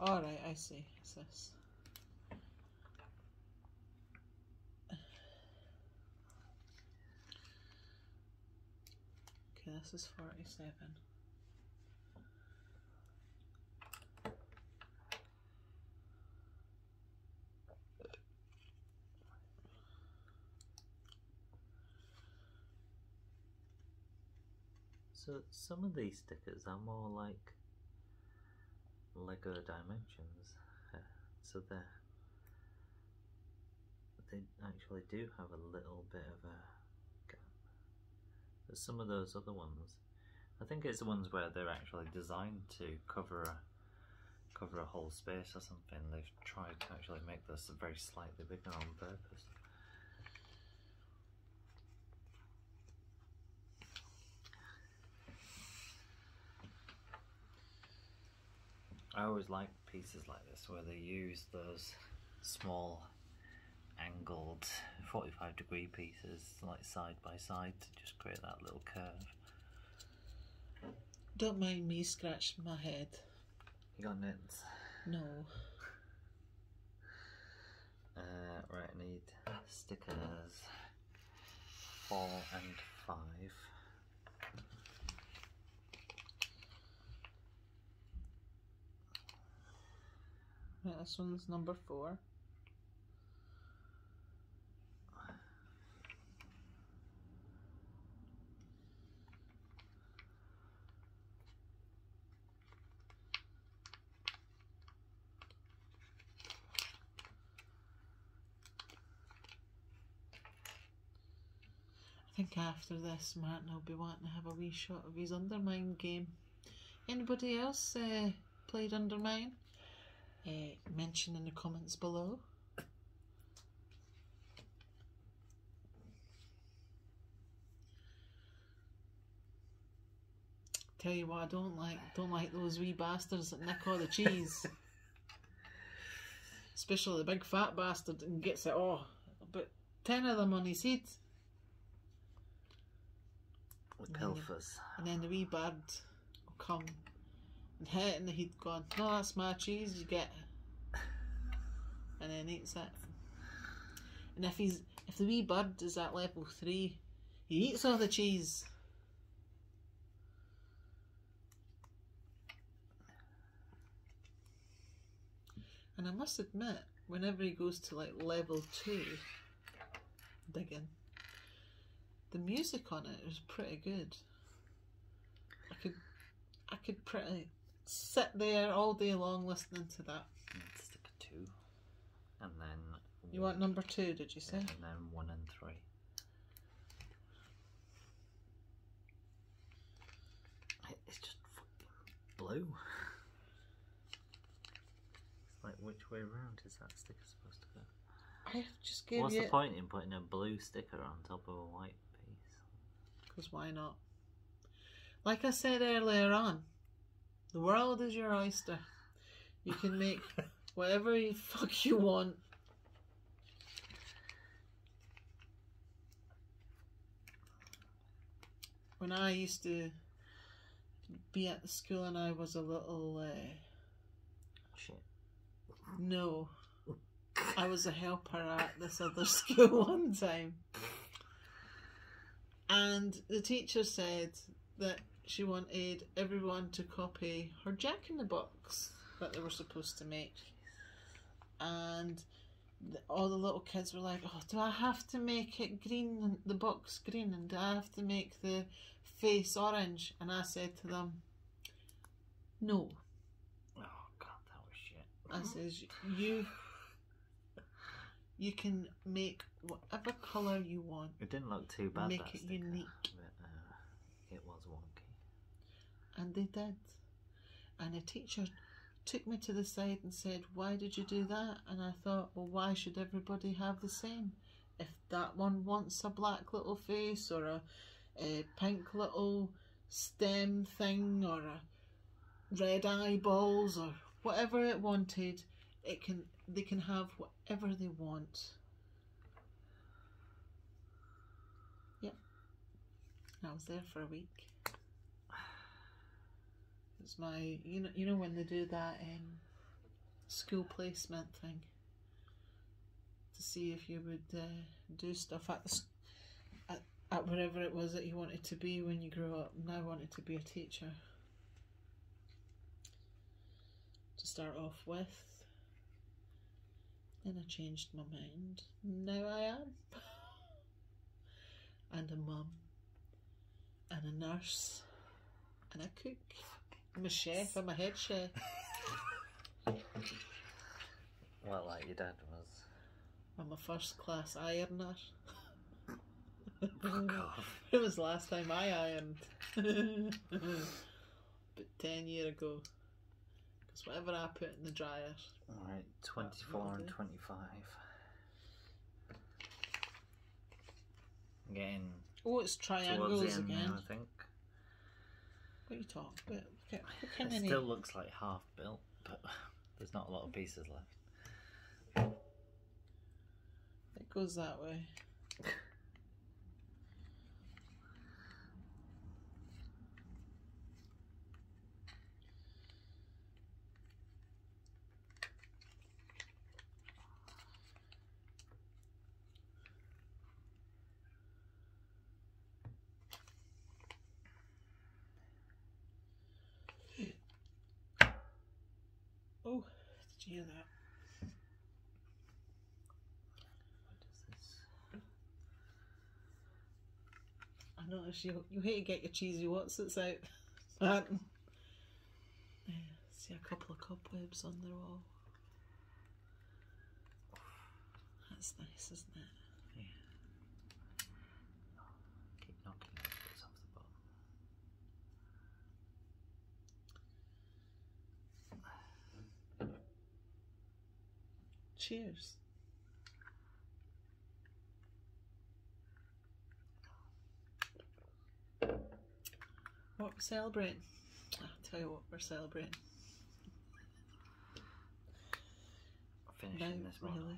49. Alright, I see. What's this? Okay, this is 47. So some of these stickers are more like LEGO Dimensions, so they actually do have a little bit of a gap. But some of those other ones, I think it's the ones where they're actually designed to cover a whole space or something. They've tried to actually make this very slightly bigger on purpose. I always like pieces like this where they use those small angled 45-degree pieces like side by side to just create that little curve. Don't mind me scratching my head. You got nits? No. Right, I need stickers 4 and 5. Right, this one's number 4. I think after this, Martin will be wanting to have a wee shot of his Undermine game. Anybody else played Undermine? Mention in the comments below. Tell you what I don't like those wee bastards that nick all the cheese. Especially the big fat bastard and gets it all. But 10 of them on his head. The pilfers. And then the wee bird will come and hit it and he'd gone, no, that's my cheese, you get it. And then eats it. And if the wee bird is at level 3, he eats all the cheese. And I must admit, whenever he goes to like level 2 digging, the music on it was pretty good. I could pretty sit there all day long listening to that. Let's stick a 2, and then you want number 2, did you say? Yeah, and then 1 and 3. It's just fucking blue. It's like, which way round is that sticker supposed to go? I've just given. What's the point in putting a blue sticker on top of a white? Because why not? Like I said earlier on, the world is your oyster. You can make whatever the fuck you want. When I used to be at the school and I was a little... Shit. No. I was a helper at this other school one time. And the teacher said that she wanted everyone to copy her Jack-in-the-Box that they were supposed to make. And all the little kids were like, oh, do I have to make it green, the box green, and do I have to make the face orange? And I said to them, no. Oh, God, that was shit. I says, you can make whatever colour you want. It didn't look too bad. Make that it sticker, unique. But, it was wonky. And they did. And a teacher took me to the side and said, why did you do that? And I thought, well, why should everybody have the same? If that one wants a black little face or a pink little stem thing or a red eyeballs or whatever it wanted, they can have whatever they want. Yep. I was there for a week. It's my, you know when they do that school placement thing to see if you would do stuff at wherever it was that you wanted to be when you grew up. And I wanted to be a teacher to start off with. Then I changed my mind. Now I am. And a mum. And a nurse. and I cook. I'm a chef, I'm a head chef. Well, like your dad was. I'm a first class ironer. It was the last time I ironed. But 10 years ago. Because whatever I put in the dryer. Alright, 24 and 25. Again. Oh, it's triangles end, again. I think. What are you talking about? Look at it many... still looks like half built, but there's not a lot of pieces left. It goes that way. Oh, did you hear that? What is this? I notice you hate to get your cheesy watsits out. See a couple of cobwebs on the wall. That's nice, isn't it? Yeah. Oh, keep knocking those bits off the bottom. Cheers. What we're celebrating? I'll tell you what we're celebrating. Finishing this model.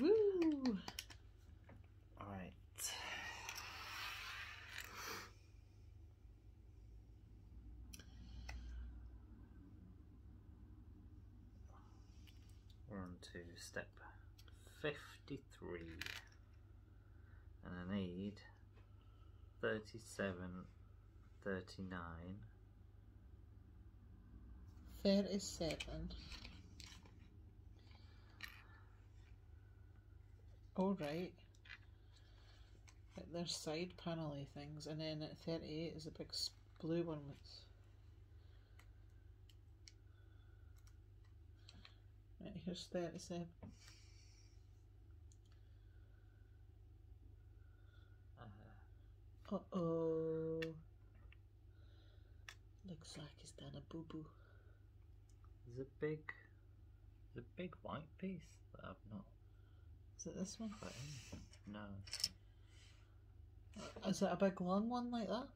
Woo! Alright. We're on to step 53 and I need 37 39 37. All right, there's side panel-y things, and then at 38 is the big blue one that's... Right, here's 37. Uh-oh. Looks like he's done a boo-boo. There's a big white piece that I've not... Is it this one? No. Is it a big long one like that?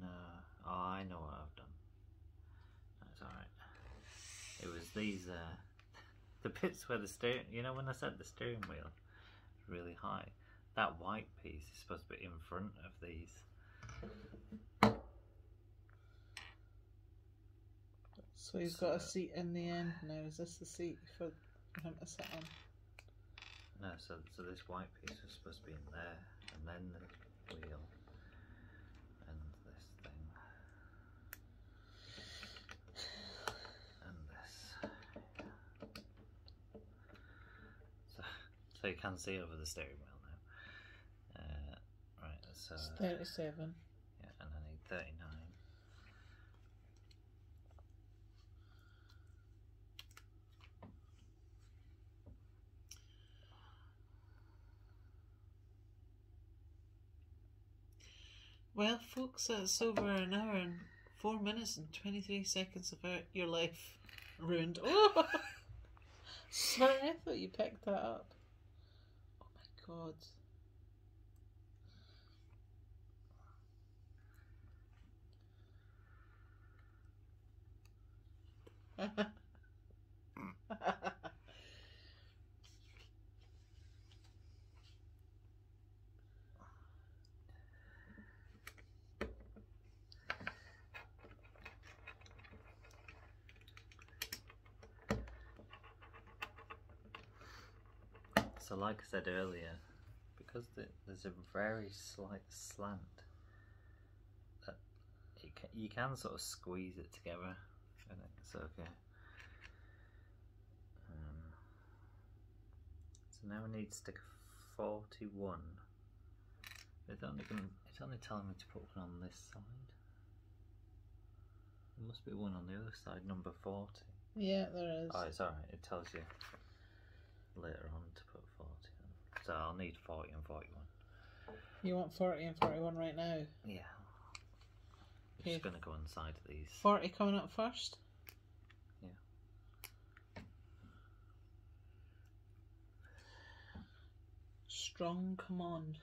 No. Oh, I know what I've done. That's alright. It was these, the bits where the steering, you know when I said the steering wheel is really high, that white piece is supposed to be in front of these. So he's got a seat in the end now. Is this the seat for him to sit on? No, so this white piece is supposed to be in there, and then the wheel, and this thing. So you can see over the steering wheel now. Right, so... It's 37. Yeah, and I need 39. Well, folks, that's over an hour and 4 minutes and 23 seconds of your life ruined. Oh! Sorry, I thought you picked that up. God. So like I said earlier, because there's a very slight slant, that you can sort of squeeze it together, and it's okay. So now we need sticker 41 It's only telling me to put one on this side. There must be one on the other side, number 40. Yeah, there is. Oh, it's alright, it tells you later on to put 40 on. So I'll need 40 and 41. You want 40 and 41 right now? Yeah. I'm just going to go inside these. 40 coming up first? Yeah. Strong, come on.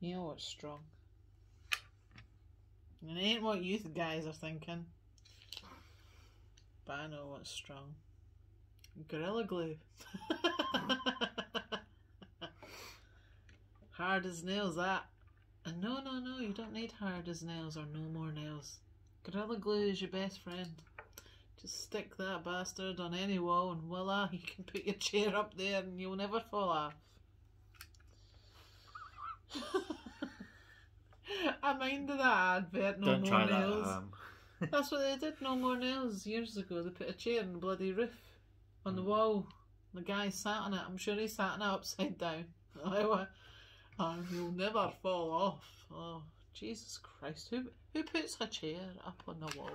You know what's strong. And it ain't what you guys are thinking. But I know what's strong. Gorilla Glue. Hard as nails, that. And no, you don't need hard as nails or no more nails. Gorilla Glue is your best friend. Just stick that bastard on any wall and voila, you can put your chair up there and you'll never fall off. I minded that advert, no don't more try nails. That, That's what they did, no more nails, years ago. They put a chair on the bloody roof, on the wall. The guy sat on it, I'm sure he sat on it upside down. And you'll never fall off. Oh, Jesus Christ, who puts a chair up on the wall?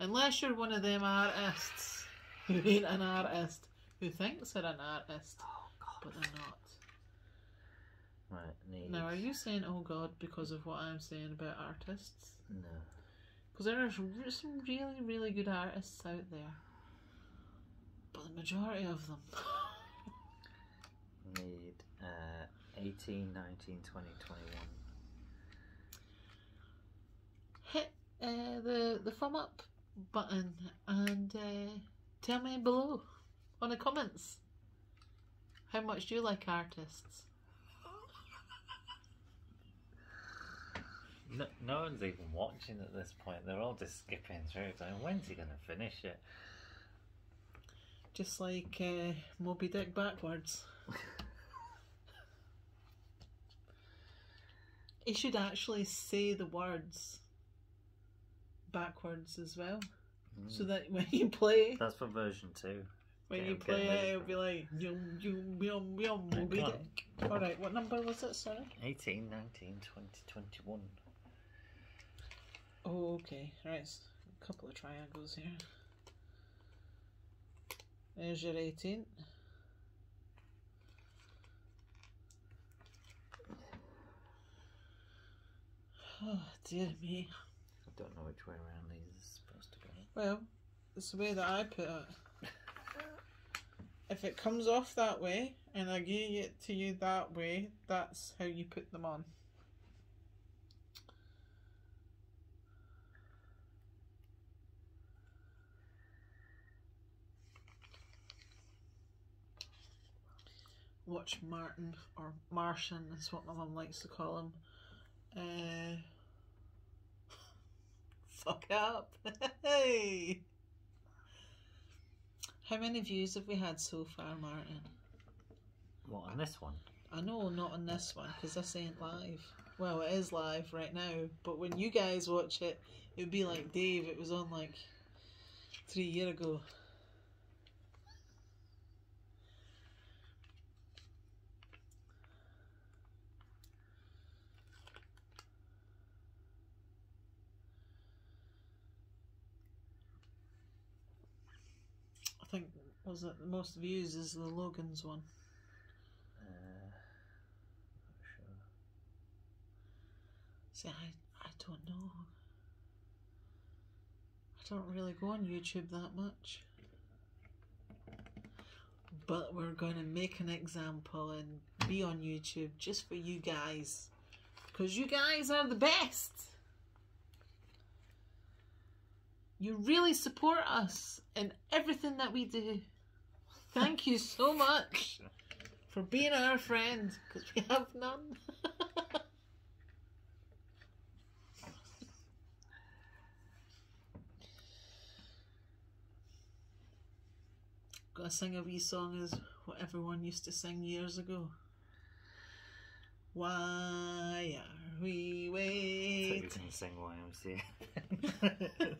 Unless you're one of them artists who ain't an artist, who thinks they're an artist, but they're not. Right, now, are you saying, oh God, because of what I'm saying about artists? No. Because there are some really, really good artists out there. But the majority of them... Need 18, 19, 20, 21. Hit the thumb up button and tell me below on the comments how much do you like artists? No one's even watching at this point. They're all just skipping through. It's like, when's he going to finish it? Just like Moby Dick backwards. He should actually say the words backwards as well. So that when you play... That's for version 2. When you play it, it'll be like... Yum, yum, yum, yum, Moby Dick. Alright, what number was it, sorry? 18, 19, 20, 21. Oh, okay. Right, so a couple of triangles here. There's your 18. Oh, dear me. I don't know which way around these is supposed to go. Well, it's the way that I put it. If it comes off that way, and I give it to you that way, that's how you put them on. Watch Martin, or Martian, is what my mum likes to call him. Fuck up! Hey! How many views have we had so far, Martin? What, on this one? I know, not on this one, because this ain't live. Well, it is live right now, but when you guys watch it, it would be like Dave, it was on like 3 years ago. I think, was it the most views is the Logan's one? Not sure. See, I don't know. I don't really go on YouTube that much. But we're going to make an example and be on YouTube just for you guys. Because you guys are the best! You really support us in everything that we do. Thank you so much for being our friend, because we have none. Gotta sing a wee song as what everyone used to sing years ago. Why are we waiting? I think we can sing YMCA.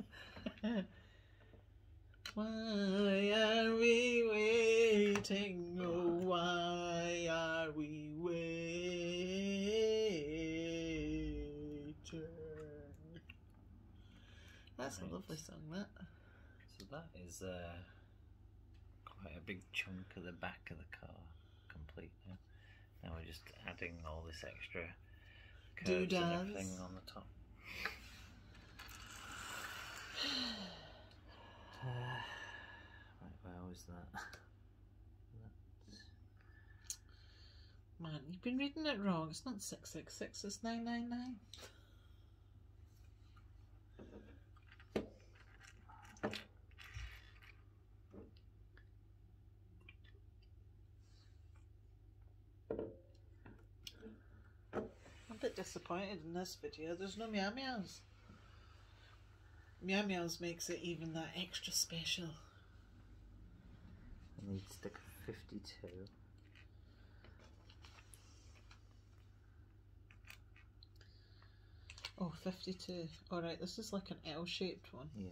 Why are we waiting? Oh, why are That's a lovely song, that. So that is quite a big chunk of the back of the car complete now. Now we're just adding all this extra curves and everything on the top. Right, where was that? Man, you've been reading it wrong. It's not 666, it's 999. I'm a bit disappointed in this video. There's no Meow Meows. Meow Meows makes it even that extra special. I need stick 52. Oh, 52. Alright, this is like an L-shaped one. Yeah.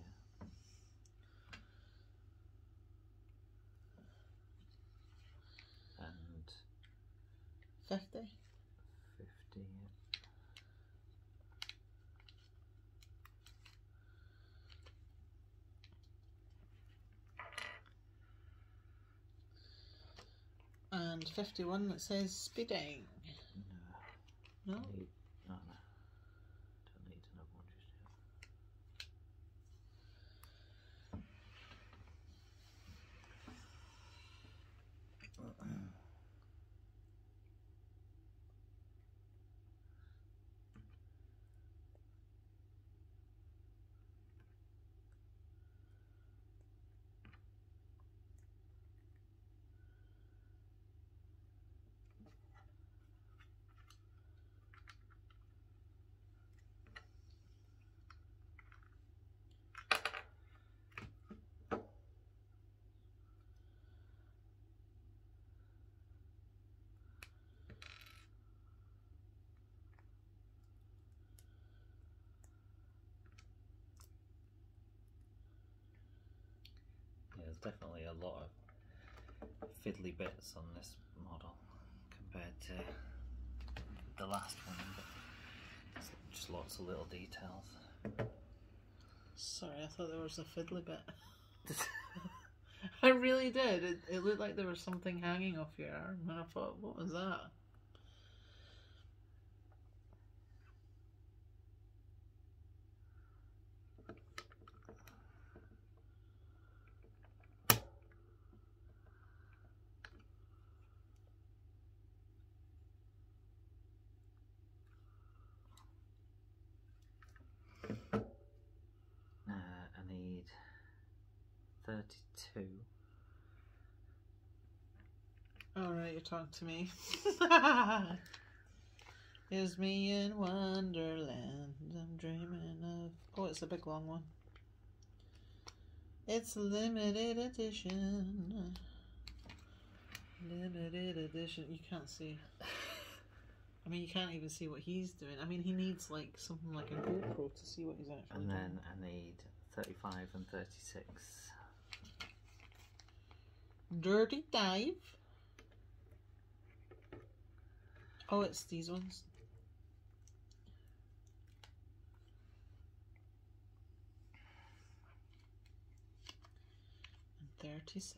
And... 50? 50, yeah. And 51 that says speeding. No. No? No, no. There's definitely a lot of fiddly bits on this model compared to the last one, but just lots of little details. Sorry, I thought there was a fiddly bit. I really did. It looked like there was something hanging off your arm, and I thought, what was that? I need 32. Alright, you're talking to me. Here's me in Wonderland, I'm dreaming of... Oh, it's a big long one. It's limited edition. Limited edition. You can't see. I mean, you can't even see what he's doing. I mean, he needs like something like a GoPro to see what he's actually doing. And then I need 35 and 36. Dirty dive. Oh, it's these ones. And 36.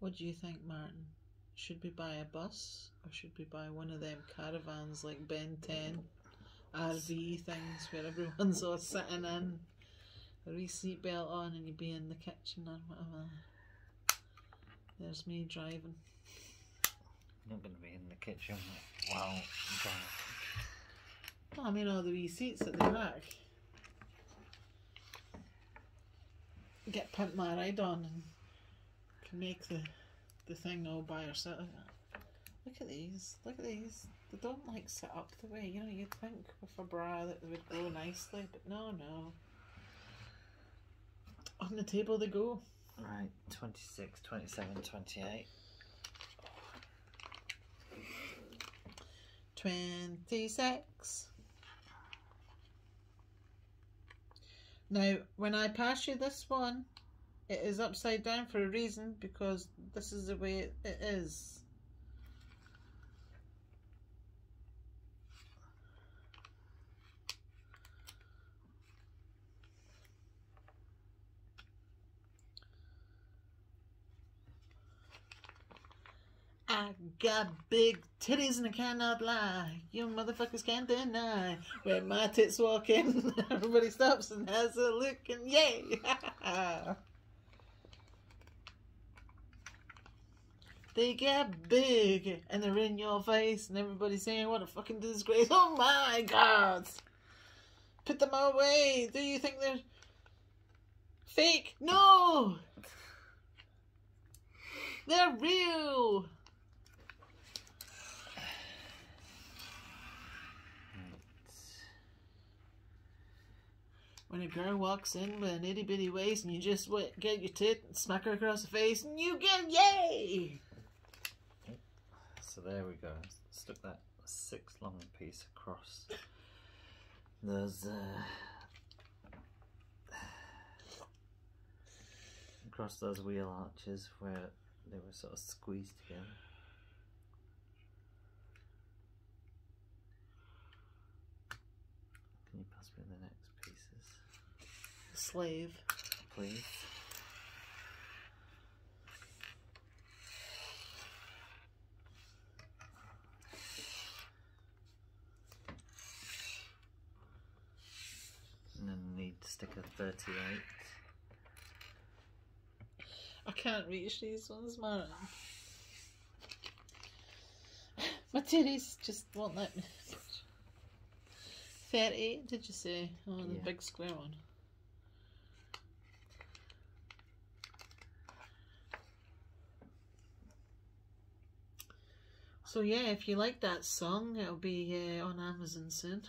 What do you think, Martin? Should we buy a bus or should we buy one of them caravans like Ben 10 RV things where everyone's all sitting in, a wee seatbelt on, and you'd be in the kitchen or whatever? There's me driving. I'm not going to be in the kitchen while I'm driving. Well, I mean all the wee seats at the back. Get Pimp My Ride on and can make the thing all by herself. Look at these, look at these. They don't like sit up the way, you know, you'd think with a bra that they would go nicely, but no, no. On the table they go. Right, 26, 27, 28. 26. Now, when I pass you this one, it is upside down for a reason, because this is the way it is. I got big titties and I cannot lie. You motherfuckers can't deny. When my tits walk in, everybody stops and has a look and yay! They get big and they're in your face and everybody's saying what a fucking disgrace. Oh my god! Put them away! Do you think they're fake? No! They're real! When a girl walks in with an itty bitty waist and you just get your tit and smack her across the face and you get yay! So there we go. Stuck that 6 long piece across. There's across those wheel arches where they were sort of squeezed together. Can you pass me the next? Slave, please. And then we need to stick a 38. I can't reach these ones, man. My titties just won't let me. 38, did you say? Oh, the big square one. So yeah, if you like that song, it'll be on Amazon soon.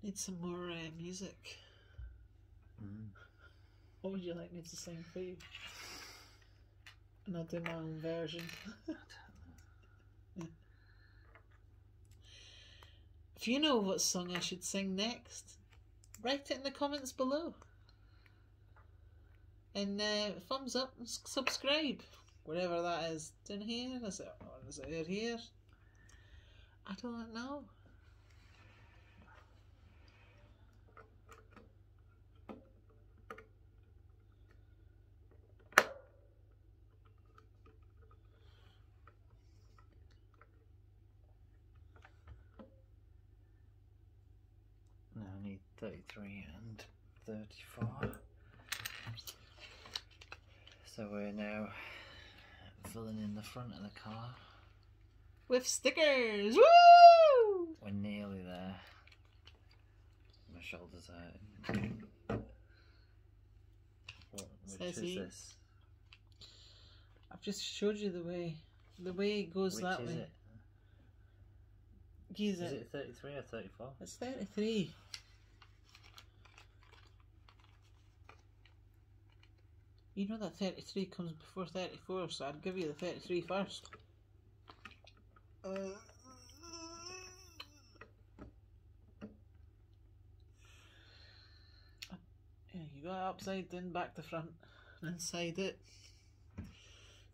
Need some more music. Mm. What would you like me to sing for you? And I'll do my own version. Yeah. If you know what song I should sing next, write it in the comments below. And thumbs up and subscribe. Whatever that is. Down here? Is it, or is it here? I don't know. Now I need 33 and 34. So we're now filling in the front of the car. With stickers! Woo! We're nearly there. My shoulders are hurting. Which is this? I've just showed you the way. The way it goes that way. Is it 33 or 34? It's 33. You know that 33 comes before 34, so I'd give you the 33 first. Yeah, you go upside down, back to front, and inside it.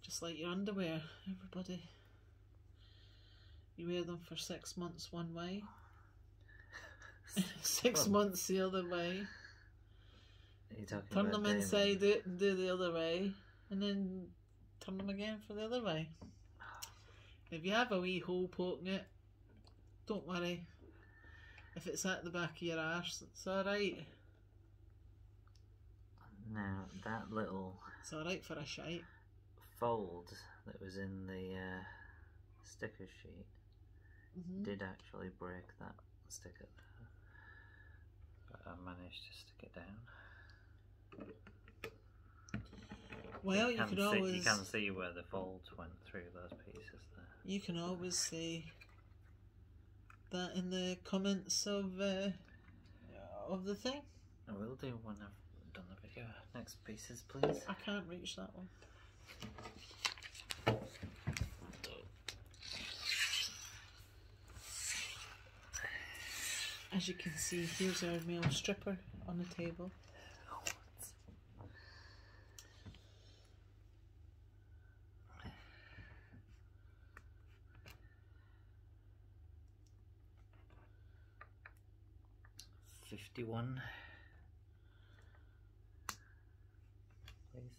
Just like your underwear, everybody. You wear them for 6 months one way, 6 months the other way, turn them inside out and do the other way, and then turn them again for the other way. If you have a wee hole poking it, don't worry. If it's at the back of your arse, it's alright. Now, that little... It's alright for a shite. ...fold that was in the sticker sheet. did actually break that sticker there, but I managed to stick it down. Well, you can always... You can see where the folds went through those pieces there. You can always see that in the comments of the thing. I will do when I've done the video. Next pieces, please. I can't reach that one. As you can see, here's our male stripper on the table. $51, please.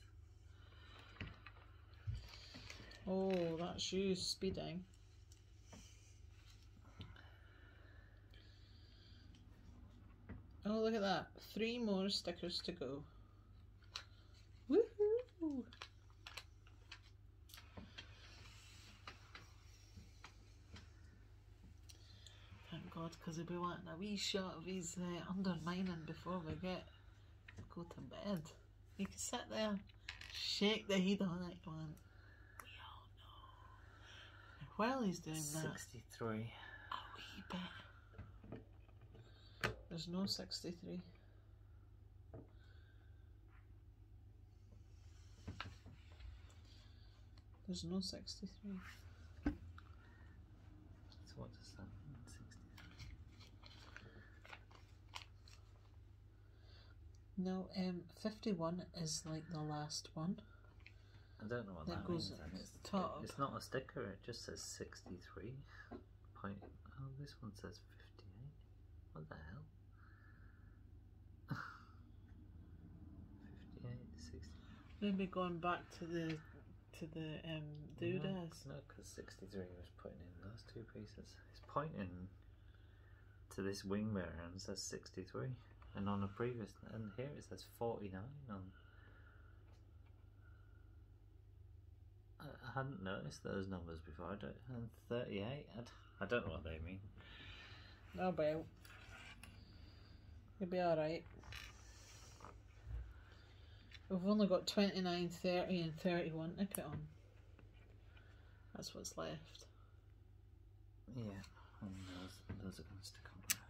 Oh, that's you speeding. Oh, look at that. 3 more stickers to go. Woohoo! Thank God, because we'll be wanting a wee shot of his undermining before we go to bed. You can sit there, shake the head on it, going, we all know. And while he's doing that, 63. A wee bit. There's no 63. There's no 63. So what does that mean, 63? No, 51 is like the last one. I don't know what that goes means. It's not a sticker, it just says 63. Oh, this one says 58. What the hell? 58, 60. Maybe going back to the doodads. No, because 63 was putting in those 2 pieces. It's pointing to this wing mirror and says 63, and on a previous, and here it says 49 on. I hadn't noticed those numbers before. And 38. I don't know what they mean. Oh well, you'll be alright. We've only got 29, 30 and 31 to put on. That's what's left. Yeah, and those are going to stick on there.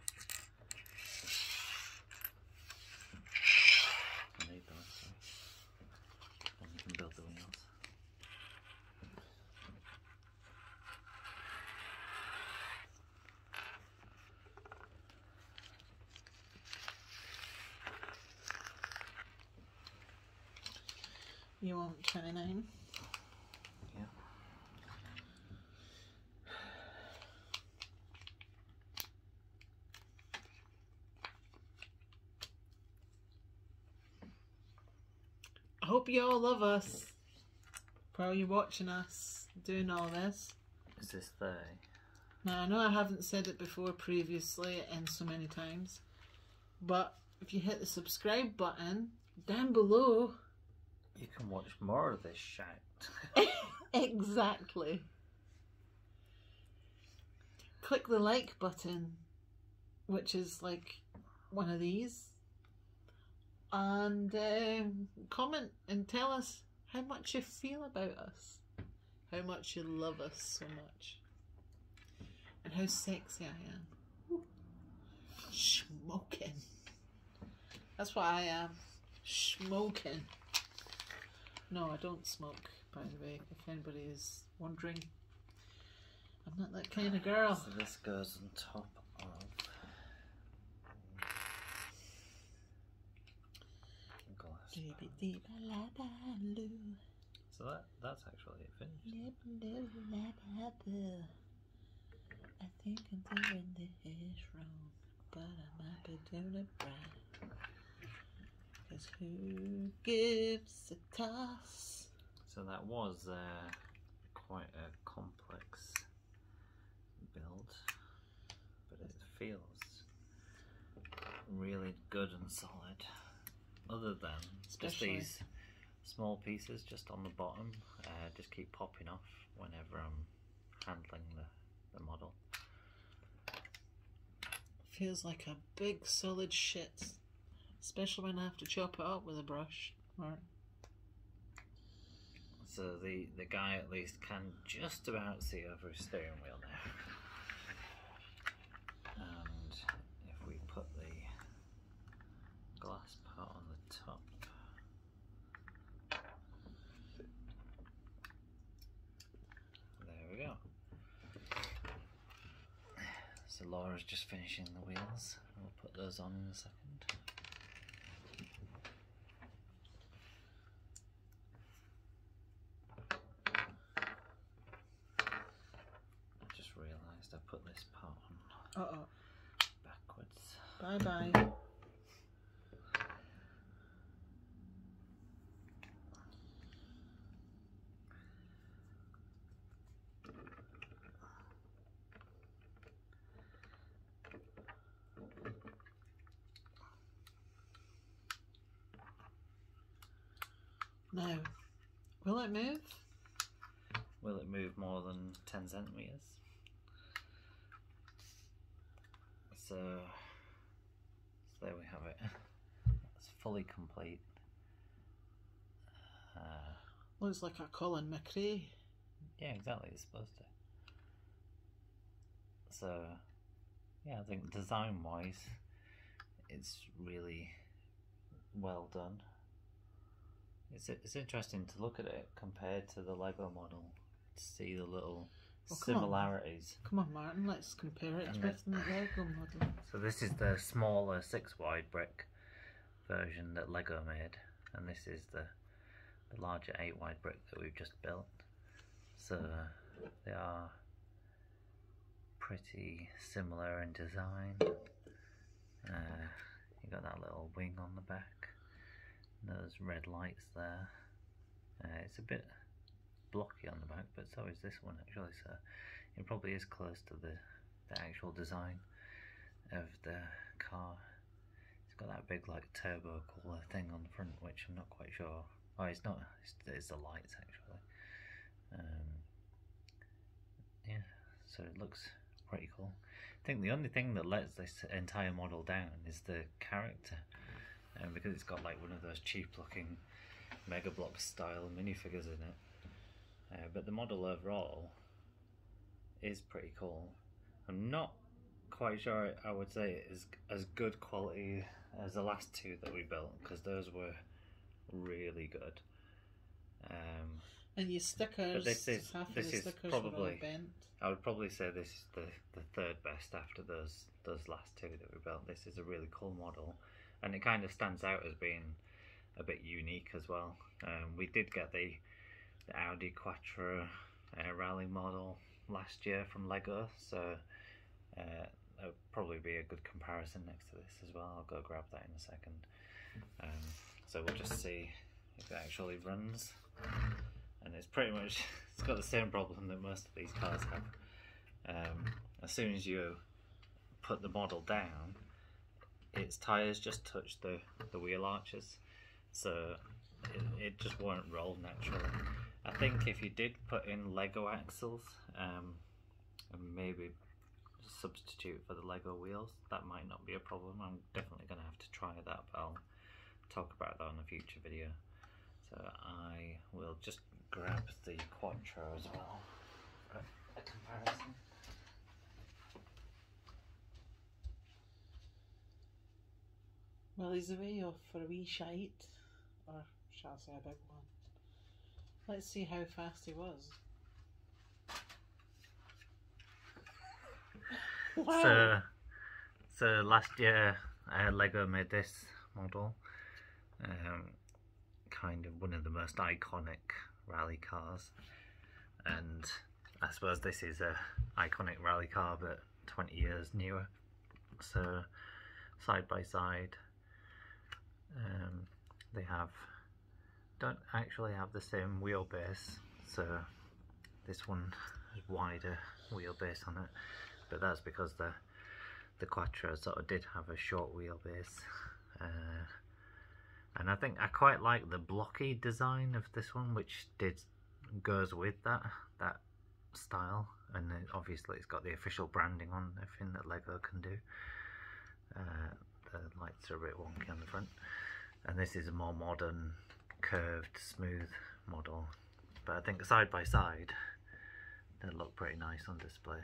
I need those, sorry. And you can build the wheels. You want 29? Yeah. I hope you all love us while you're watching us doing all this. Is this 30? Now, I know I haven't said it before previously and so many times, but if you hit the subscribe button down below, you can watch more of this shite. Exactly. Click the like button, which is like one of these, and comment and tell us how much you feel about us, how much you love us so much, and how sexy I am. Ooh. Smoking. That's what I am. Smoking. No, I don't smoke, by the way, if anybody is wondering. I'm not that kind of girl. So this goes on top of... glass. So that's actually it finished. I think I'm doing this wrong, but I might be doing it right. Because who gives a toss? So that was quite a complex build, but it feels really good and solid, other than just these small pieces just on the bottom just keep popping off whenever I'm handling the model. feels like a big solid shit, especially when I have to chop it up with a brush. Right. So the guy at least can just about see over his steering wheel now. And if we put the glass part on the top, there we go. So Laura's just finishing the wheels. We'll put those on in a second. I just realised I put this part on backwards. Bye bye. Now, will it move? Will it move more than 10 centimetres? So there we have it. It's fully complete. Looks like a Colin McRae. Yeah, exactly, it's supposed to. So, yeah, I think design-wise, it's really well done. It's interesting to look at it compared to the LEGO model, to see the little similarities. Come on, Martin, let's compare it to the LEGO model. So this is the smaller 6-wide brick version that LEGO made, and this is the larger 8-wide brick that we've just built. So they are pretty similar in design. You got that little wing on the back. Those red lights there. It's a bit blocky on the back, but so is this one actually, so it probably is close to the actual design of the car. It's got that big like turbo cooler thing on the front, which I'm not quite sure. Oh, it's not, it's the lights actually. Yeah, so it looks pretty cool. I think the only thing that lets this entire model down is the character. And because it's got like one of those cheap looking Mega Bloks style minifigures in it, but the model overall is pretty cool. I'm not quite sure I would say it is as good quality as the last two that we built, because those were really good. And your stickers, half of the stickers probably, were bent. I would probably say this is the third best after those last two that we built. This is a really cool model. And it kind of stands out as being a bit unique as well. We did get the Audi Quattro rally model last year from LEGO, so it'll probably be a good comparison next to this as well. I'll go grab that in a second. So we'll just see if it actually runs. And it's pretty much, it's got the same problem that most of these cars have. As soon as you put the model down, its tyres just touch the wheel arches, so it just won't roll naturally. I think if you did put in LEGO axles and maybe substitute for the LEGO wheels, that might not be a problem. I'm definitely going to have to try that, but I'll talk about that on a future video. So I will just grab the Quattro as well for a comparison. Well, he's away off for a wee shite, or shall I say a big one. Let's see how fast he was. Wow. So last year LEGO made this model, kind of one of the most iconic rally cars, and I suppose this is an iconic rally car but 20 years newer, so side by side. They don't actually have the same wheelbase, so this one has wider wheelbase on it, but that's because the Quattro sort of did have a short wheelbase, and I think I quite like the blocky design of this one, which goes with that style, and then obviously it's got the official branding on everything that LEGO can do. The lights are a bit wonky on the front, and this is a more modern curved smooth model, but I think side by side they look pretty nice on display.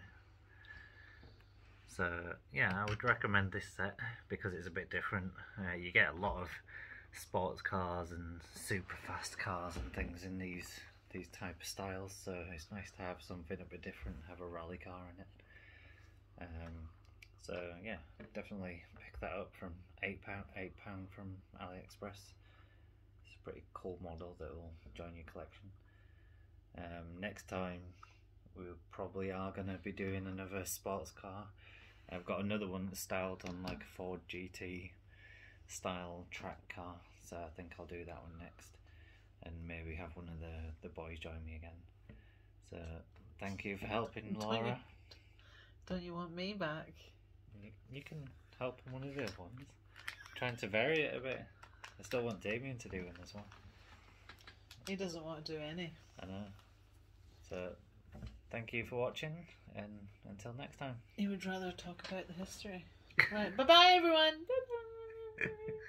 So yeah, I would recommend this set because it's a bit different. You get a lot of sports cars and super fast cars and things in these type of styles, so it's nice to have something a bit different, have a rally car in it. So yeah, definitely pick that up from £8 from AliExpress. It's a pretty cool model that will join your collection. Next time we probably are going to be doing another sports car. I've got another one that's styled on like a Ford GT style track car, so I think I'll do that one next. And maybe have one of the boys join me again. So thank you for helping, Laura. Don't you want me back? You can help in one of the other ones. I'm trying to vary it a bit. I still want Damien to do one as well. He doesn't want to do any. I know. So thank you for watching, and until next time. He would rather talk about the history. Right, bye bye everyone! Bye bye!